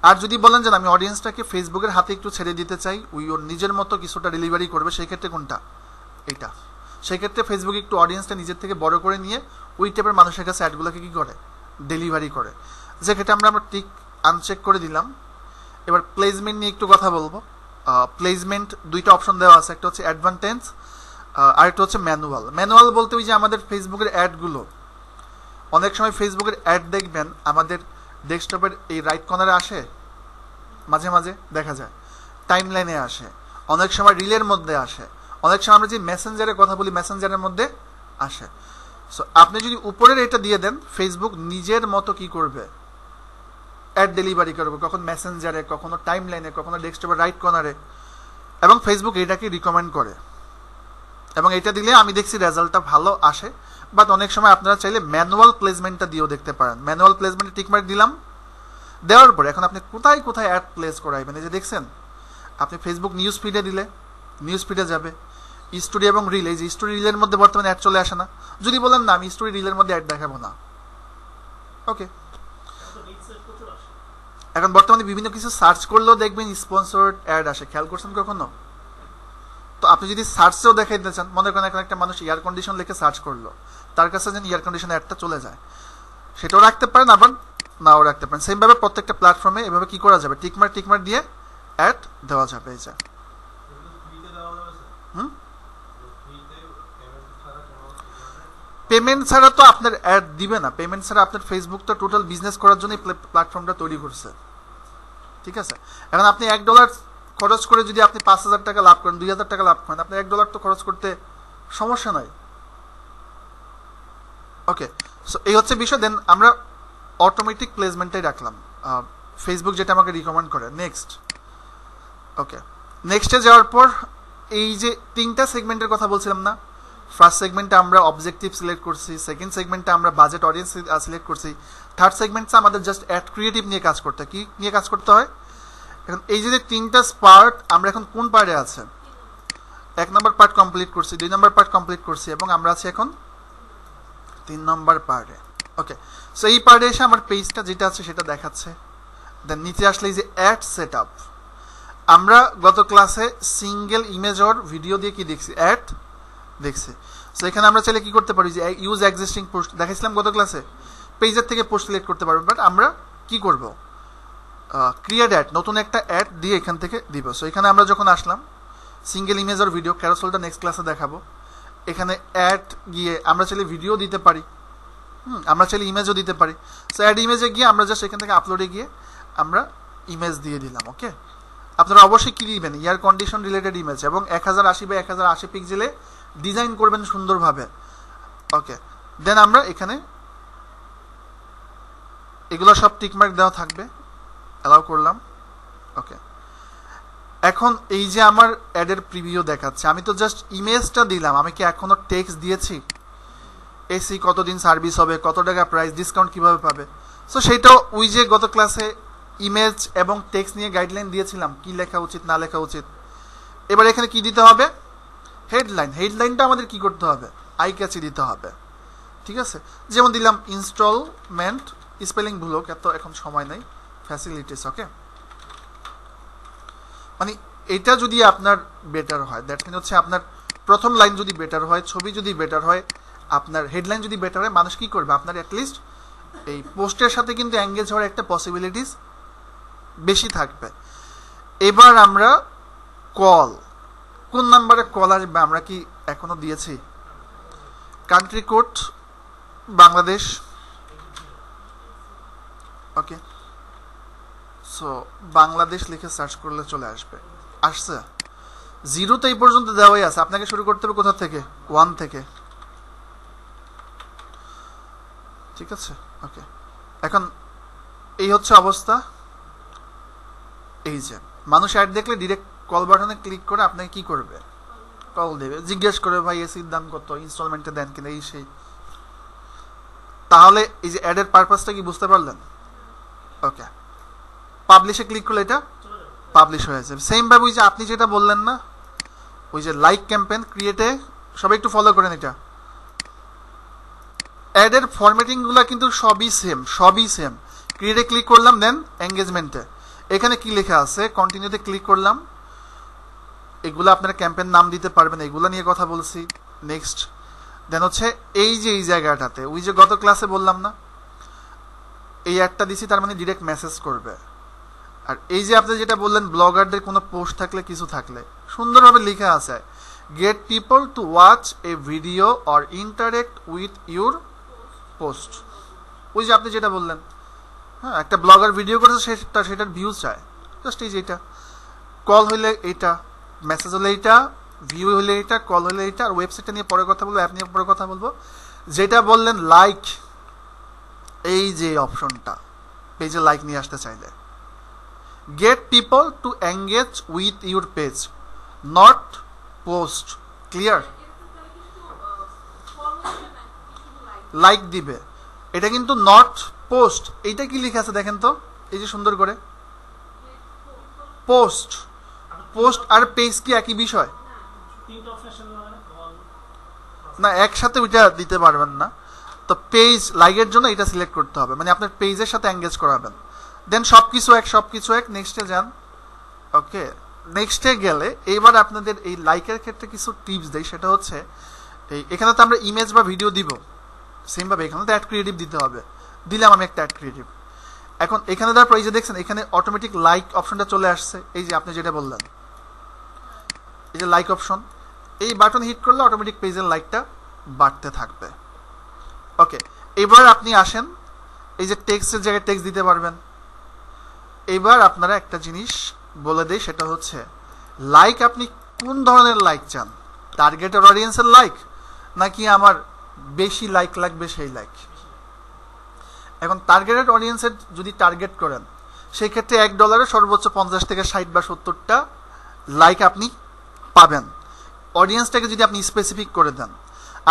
আর যদি বলেন যে আমি অডিয়েন্সটাকে ফেসবুকের হাতে একটু ছেড়ে দিতে চাই, ওই ওর নিজের মতো কিছুটা ডেলিভারি করবে, সেক্ষেত্রে কোনটা? এটা। সেক্ষেত্রে ফেসবুক একটু অডিয়েন্সটা নিজের থেকে বড় করে নিয়ে ওই টাইপের মানুষের কাছে অ্যাডগুলোকে কী করে? ডেলিভারি করে। যেক্ষেত্রে আমরা আমরা টিক আনচেক করে দিলাম। এবার প্লেসমেন্ট নিয়ে একটু কথা বলবো। প্লেসমেন্ট দুইটা অপশন দেওয়া আছে, একটা হচ্ছে অ্যাডভান্টেজ আর একটা হচ্ছে ম্যানুয়াল। ম্যানুয়াল বলতে ওই যে আমাদের ফেসবুকের অ্যাডগুলো, অনেক সময় ফেসবুকের অ্যাড দেখবেন আমাদের ডেস্কটপের এই রাইট কর্নারে আসে, মাঝে মাঝে দেখা যায় টাইম লাইনে আসে, অনেক সময় রিলের মধ্যে আসে, অনেক সময় আমরা যে মেসেঞ্জারের কথা বলি মেসেঞ্জারের মধ্যে আসে। সো আপনি যদি উপরের এটা দিয়ে দেন ফেসবুক নিজের মতো কি করবে? অ্যাড ডেলিভারি করবে, কখন মেসেঞ্জারে, কখনো টাইম লাইনে, কখনো ডেস্কটপের রাইট কর্নারে, এবং ফেসবুক এটাকে রিকমেন্ড করে। এবং এটা দিলে আমি দেখছি রেজাল্টটা ভালো আসে। বাট অনেক সময় আপনারা চাইলে ম্যানুয়াল প্লেসমেন্টটা দিয়েও দেখতে পারেন। ম্যানুয়াল প্লেসমেন্টে টিকমার্ক দিলাম, দেওয়ার পরে এখন আপনি কোথায় কোথায় অ্যাড প্লেস করাইবেন, এই যে দেখছেন আপনি ফেসবুক নিউজ ফিডে দিলে নিউজ ফিডে যাবে, স্টোরি এবং রিল। এই যে স্টোরি রিলের মধ্যে বর্তমানে অ্যাড চলে আসে না, যদি বলেন না আমি স্টোরি রিলের মধ্যে অ্যাড দেখাবো না, ওকে। এখন বর্তমানে বিভিন্ন কিছু সার্চ করলেও দেখবেন স্পন্সর্ড অ্যাড আসে, খেয়াল করছেন কখনো? তো আপনি যদি সার্চেও দেখাইতে চান, মনে করেন এখন একটা মানুষ এয়ার কন্ডিশন লিখে সার্চ করলো, তার কাছে যেন এয়ার কন্ডিশন অ্যাডটা চলে যায়, সেটাও রাখতে পারেন, আবার নাও রাখতে পারেন। সেমভাবে প্রত্যেকটা প্ল্যাটফর্মে এভাবে কী করা যাবে? টিকমার টিকমার দিয়ে অ্যাড দেওয়া যাবে। এই যে হুম পেমেন্ট ছাড়া তো আপনার অ্যাড দিবে না, পেমেন্ট ছাড়া আপনার ফেসবুক তো টোটাল বিজনেস করার জন্য এই প্ল্যাটফর্মটা তৈরি করছে, ঠিক আছে? এখন আপনি এক ডলার খরচ করে যদি আপনি পাঁচ হাজার টাকা লাভ করেন, দুই হাজার টাকা লাভ করেন, আপনি এক ডলার তো খরচ করতে সমস্যা নাই, ওকে। সো এই হচ্ছে বিষয়। দেন আমরা অটোমেটিক প্লেসমেন্টটাই রাখলাম, ফেসবুক যেটা আমাকে রিকমেন্ড করে। Next, okay. নেক্সটে যাওয়ার পর এই যে তিনটা সেগমেন্টের কথা বলছিলাম না, ফার্স্ট সেগমেন্টে আমরা অবজেক্টিভ সিলেক্ট করছি, সেকেন্ড সেগমেন্টে আমরা বাজেট অডিয়েন্স সিলেক্ট করছি, থার্ড সেগমেন্টটা আমাদের জাস্ট অ্যাড ক্রিয়েটিভ নিয়ে কাজ করতে হয়। কী নিয়ে কাজ করতে হয়? এখন এই যে তিনটা পার্ট, আমরা এখন কোন পার্টে আছে? এক নম্বর পার্ট কমপ্লিট করছি, দুই নম্বর পার্ট কমপ্লিট করছি, এবং আমরা আছি এখন তিন নম্বর পার্টে, ওকে। সো এই পার্টে এসে আমার পেজটা যেটা আছে সেটা দেখাচ্ছে। দেন নিচে আসলে এই যে অ্যাড সেট আপ, আমরা গত ক্লাসে সিঙ্গেল ইমেজ ওর ভিডিও দিয়ে কি দেখছি? অ্যাড দেখছি। সো এখানে আমরা চাইলে কী করতে পারি? যে ইউজ এক্সিস্টিং পোস্ট দেখাইছিলাম গত ক্লাসে, পেজের থেকে পোস্ট সিলেক্ট করতে পারবো। বাট আমরা কি করব? ক্রিয়েট অ্যাড, নতুন একটা অ্যাড দিয়ে এখান থেকে দিব। সো এখানে আমরা যখন আসলাম সিঙ্গেল ইমেজ আর ভিডিও, ক্যারোসেলটা নেক্সট ক্লাসে দেখাবো। এখানে অ্যাড গিয়ে আমরা চাইলে ভিডিও দিতে পারি, হুম আমরা চাইলে ইমেজও দিতে পারি। সো অ্যাড ইমেজে গিয়ে আমরা জাস্ট এখান থেকে আপলোডে গিয়ে আমরা ইমেজ দিয়ে দিলাম, ওকে। আপনারা অবশ্যই কী দিবেন? এয়ার কন্ডিশন রিলেটেড ইমেজ, এবং এক হাজার আশি বা এক হাজার আশি পিক্সেলে ডিজাইন করবেন সুন্দরভাবে, ওকে। দেন আমরা এখানে এগুলো সব টিকমার্ক দেওয়া থাকবে, অ্যালাউ করলাম, ওকে। এখন এই যে আমার অ্যাডের প্রিভিউ দেখাচ্ছে, আমি তো জাস্ট ইমেজটা দিলাম, আমি কি এখনও টেক্সট দিয়েছি? এসি কতদিন সার্ভিস হবে, কত টাকা প্রাইস, ডিসকাউন্ট কীভাবে পাবে? সো সেটাও ওই যে গত ক্লাসে ইমেজ এবং টেক্সট নিয়ে গাইডলাইন দিয়েছিলাম, কি লেখা উচিত না লেখা উচিত। এবার এখানে কি দিতে হবে? হেডলাইন। হেডলাইনটা আমাদের কি করতে হবে? আই ক্যাচি দিতে হবে, ঠিক আছে? যেমন দিলাম ইনস্টলমেন্ট, স্পেলিং ভুল হোক, এত এখন সময় নেই, ফ্যাসিলিটিস, ওকে। মানে এটা যদি আপনার বেটার হয়, দ্যাট মিন হচ্ছে আপনার প্রথম লাইন যদি বেটার হয়, ছবি যদি বেটার হয়, আপনার হেডলাইন যদি বেটার হয়, মানুষ কি করবে? আপনার অ্যাটলিস্ট এই পোস্টের সাথে কিন্তু অ্যাঙ্গেজ হওয়ার একটা পসিবিলিটিস বেশি থাকবে। এবার আমরা কল, কোন নাম্বারে কল আসবে আমরা কি এখনও দিয়েছি? Country code Bangladesh, okay. So Bangladesh লিখে সার্চ করলে চলে আসবে, আসছে। জিরো তো এই পর্যন্ত দেওয়াই আছে, আপনাকে শুরু করতে হবে কোথা থেকে? ওয়ান থেকে, ঠিক আছে, ওকে। এখন এই হচ্ছে অবস্থা। এই যে মানুষ অ্যাড দেখলে ডিরেক্ট কল বাটনে ক্লিক করে আপনাকে কি করবে? কল দেবে, জিজ্ঞেস করবে ভাই এসির দাম কত, ইনস্টলমেন্টে দেন কিনা, এই সেই। তাহলে এই যে অ্যাডের পারপাসটা কি বুঝতে পারলেন? ওকে পাবলিশে ক্লিক করলে এটা পাবলিশ হয়ে যাবে সেম ভাবে ওই যে আপনি যেটা বললেন না ওই যে লাইক ক্যাম্পেইন ক্রিয়েটে সবাই একটু ফলো করেন এটা অ্যাড এর ফরম্যাটিং গুলো কিন্তু সবই সেম সবই সেম ক্রিয়েটে ক্লিক করলাম দেন এনগেজমেন্টে এখানে কি লেখা আছে কন্টিনিউতে ক্লিক করলাম এগুলা আপনারা ক্যাম্পেইন নাম দিতে পারবেন এগুলা নিয়ে কথা বলছি নেক্সট দেন হচ্ছে এই যে এই জায়গাটাতে ওই যে গত ক্লাসে বললাম না এই অ্যাডটা দিছি তার মানে ডাইরেক্ট মেসেজ করবে আর এই যে আপনি যেটা বললেন ব্লগারদের কোনো পোস্ট থাকলে কিছু থাকলে সুন্দরভাবে লেখা আছে get people to watch a video or interact with your post ওই যে আপনি যেটা বললেন হ্যাঁ একটা ব্লগার ভিডিও করছে সেটা সেটার ভিউজ চায় জাস্ট এই যে এটা কল হইলে এটা মেসেজ হলে এটা ভিউ হলে এটা কল হলে এটা আর ওয়েবসাইটটা নিয়ে পরে কথা বলবো অ্যাপ নিয়ে পরে কথা বলবো যেটা বললেন লাইক এই যে অপশনটা পেজে লাইক নিয়ে আসতে চাইলে get people to engage with your page not post clear like দিবে এটা কিন্তু নট পোস্ট এইটা কি লেখা আছে দেখেন তো এই যে সুন্দর করে পোস্ট পোস্ট আর পেজ কি একই বিষয় না একসাথে ওইটা দিতে পারবেন না তো পেজ লাইকের জন্য এটা সিলেক্ট করতে হবে মানে আপনার পেজের সাথে এনগেজ করাবেন দেন সবকিছু এক সবকিছু এক নেক্সটে যান ওকে নেক্সটে গেলে এইবার আপনাদের এই লাইকের ক্ষেত্রে কিছু টিপস দেই সেটা হচ্ছে এই এখানে তো আমরা ইমেজ বা ভিডিও দিব সেমভাবে এখানে তো অ্যাড ক্রিয়েটিভ দিতে হবে দিলাম আমি একটা অ্যাড ক্রিয়েটিভ এখন এখানে তারপর এই যে দেখছেন এখানে অটোমেটিক লাইক অপশনটা চলে আসছে এই যে আপনি যেটা বললেন এই যে লাইক অপশন এই বাটন হিট করলে অটোমেটিক পেজের লাইকটা বাড়তে থাকবে ওকে এবার আপনি আসেন এই যে টেক্সটের জায়গায় টেক্সট দিতে পারবেন এবার আপনারা একটা জিনিস বলে দেই সেটা হচ্ছে লাইক আপনি কোন ধরনের লাইক চান টার্গেটেড অডিয়েন্সের লাইক নাকি আমার বেশি লাইক লাগবে সেই লাইক এখন টার্গেটেড অডিয়েন্সের যদি টার্গেট করেন সেই ক্ষেত্রে এক ডলারে সর্বোচ্চ পঞ্চাশ থেকে ষাট বা সত্তরটা লাইক আপনি পাবেন অডিয়েন্সটাকে যদি আপনি স্পেসিফিক করে দেন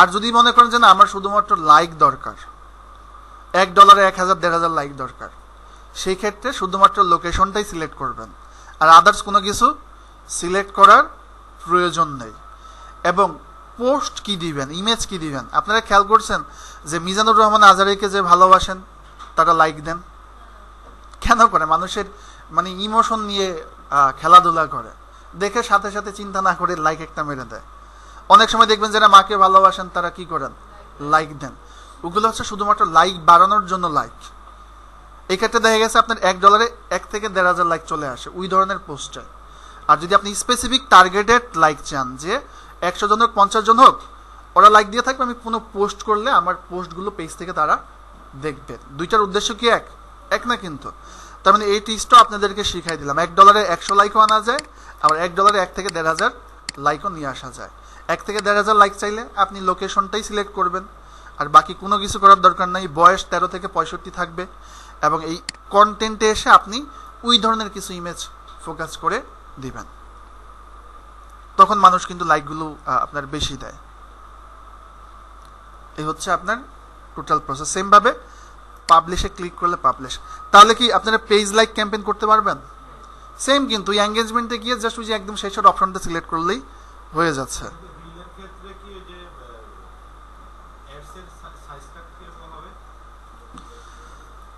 আর যদি মনে করেন যে না আমার শুধুমাত্র লাইক দরকার এক ডলারে এক হাজার দেড় হাজার লাইক দরকার সেই ক্ষেত্রে শুধুমাত্র লোকেশনটাই সিলেক্ট করবেন আর আদার্স কোনো কিছু সিলেক্ট করার প্রয়োজন নেই এবং পোস্ট কি দিবেন ইমেজ কি দিবেন আপনারা খেয়াল করছেন যে মিজানুর রহমান আজারিকে যে ভালোবাসেন তারা লাইক দেন কেন করে মানুষের মানে ইমোশন নিয়ে খেলাধুলা করে দেখে সাথে সাথে চিন্তা না করে লাইক একটা মেরে দেয় অনেক সময় দেখবেন যারা মাকে ভালোবাসেন তারা কি করেন লাইক দেন ওগুলো হচ্ছে শুধুমাত্র লাইক বাড়ানোর জন্য লাইক এক্ষেত্রে দেখা গেছে আপনার এক ডলারে এক থেকে দেড় হাজার লাইক চলে আসে ওই ধরনের পোস্টে আর যদি আপনি স্পেসিফিক টার্গেটেড লাইক চান যে একশো জন হোক পঞ্চাশ জন হোক ওরা লাইক দিয়ে থাকবে আমি কোনো পোস্ট করলে আমার পোস্টগুলো পেজ থেকে তারা দেখবে দুইটার উদ্দেশ্য কি এক এক না কিন্তু তার মানে এই টিপসটা আপনাদেরকে শিখাই দিলাম এক ডলারে একশো লাইকও আনা যায় আবার এক ডলারে এক থেকে দেড় হাজার লাইকও নিয়ে আসা যায় এক থেকে দেড় হাজার লাইক চাইলে আপনি লোকেশনটাই সিলেক্ট করবেন আর বাকি কোনো কিছু করার দরকার নাই বয়স তেরো থেকে পঁয়ষট্টি থাকবে এবং এই কন্টেন্টে এসে আপনি ওই ধরনের কিছু ইমেজ ফোকাস করে দিবেন তখন মানুষ কিন্তু লাইকগুলো আপনার বেশি দেয় এই হচ্ছে আপনার টোটাল প্রসেস সেমভাবে পাবলিশে ক্লিক করলে পাবলিশ তাহলে কি আপনারা পেজ লাইক ক্যাম্পেইন করতে পারবেন সেম কিন্তু ওই এনগেজমেন্টে গিয়ে জাস্ট ওই যে একদম শেষের অপশনটা সিলেক্ট করলেই হয়ে যাচ্ছে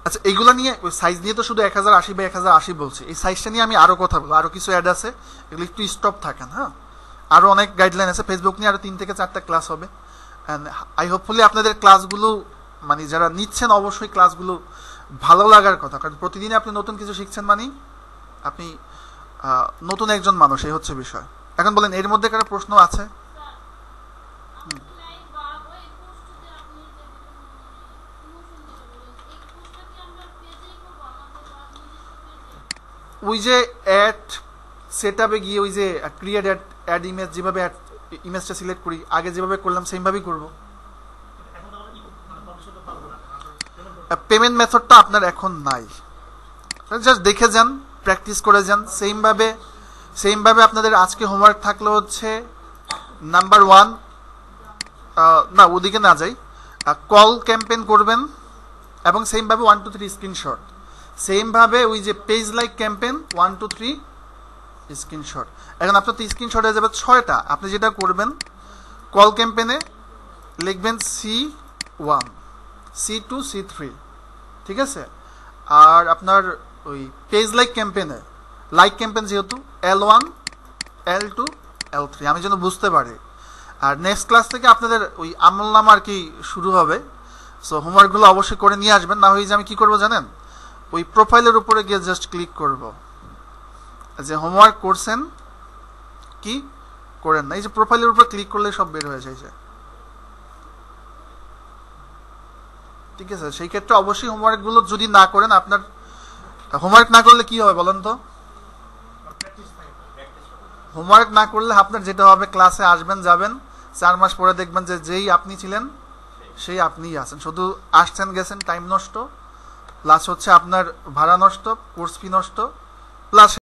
আচ্ছা এইগুলো নিয়ে ওই সাইজ নিয়ে তো শুধু এক হাজার আশি বা এক হাজার আশি বলছি এই সাইজটা নিয়ে আমি আরও কথা বলবো আরও কিছু অ্যাড আছে এগুলো একটু স্টপ থাকেন হ্যাঁ আরও অনেক গাইডলাইন আছে ফেসবুক নিয়ে আরও তিন থেকে চারটা ক্লাস হবে অ্যান্ড আই হোপফুলি আপনাদের ক্লাসগুলো মানে যারা নিচ্ছেন অবশ্যই ক্লাসগুলো ভালো লাগার কথা কারণ প্রতিদিন আপনি নতুন কিছু শিখছেন মানে আপনি নতুন একজন মানুষ এই হচ্ছে বিষয় এখন বলেন এর মধ্যে কারো প্রশ্ন আছে ওই যে অ্যাড সেট আপে গিয়ে ওই যে ক্রিয়েট অ্যাড অ্যাড ইমেজ যেভাবে অ্যাড ইমেজটা সিলেক্ট করি আগে যেভাবে করলাম সেইভাবেই করবো পেমেন্ট মেথডটা আপনার এখন নাই জাস্ট দেখে যান প্র্যাকটিস করে যান সেইমভাবে সেইমভাবে আপনাদের আজকে হোমওয়ার্ক থাকলো হচ্ছে নাম্বার ওয়ান না ওদিকে না যাই কল ক্যাম্পেইন করবেন এবং সেইমভাবে one two three screenshot same bhabe oi je page like campaign one two three screenshot এখন আপনার তো স্ক্রিনশট হয়ে যাবে ছয়টা আপনি যেটা করবেন কল ক্যাম্পেইনে লিখবেন C one C two C three ঠিক আছে আর আপনার ওই পেজ লাইক ক্যাম্পেইনে লাইক ক্যাম্পেইন যেহেতু L one L two L three আমি যেন বুঝতে পারি আর নেক্সট ক্লাস থেকে আপনাদের ওই আমলনামা আর কি শুরু হবে সো হোমওয়ার্ক গুলো অবশ্যই করে নিয়ে আসবেন না হইলে আমি কি করব জানেন ওই প্রোফাইলের উপরে গিয়ে জাস্ট ক্লিক করব যে হোমওয়ার্ক করছেন কি করেন না এই যে প্রোফাইলের উপর ক্লিক করলে সব বের হয়ে যায় ঠিক আছে সেই ক্ষেত্রে অবশ্যই হোমওয়ার্ক গুলো যদি না করেন আপনার হোমওয়ার্ক না করলে কি হবে বলেন তো হোমওয়ার্ক না করলে আপনার যেটা হবে ক্লাসে আসবেন যাবেন চার মাস পরে দেখবেন যে যেই আপনি ছিলেন সেই আপনিই আছেন শুধু আসছেন গেছেন টাইম নষ্ট প্লাস হচ্ছে আপনার ভাড়া নষ্ট কোর্স ফি নষ্ট প্লাস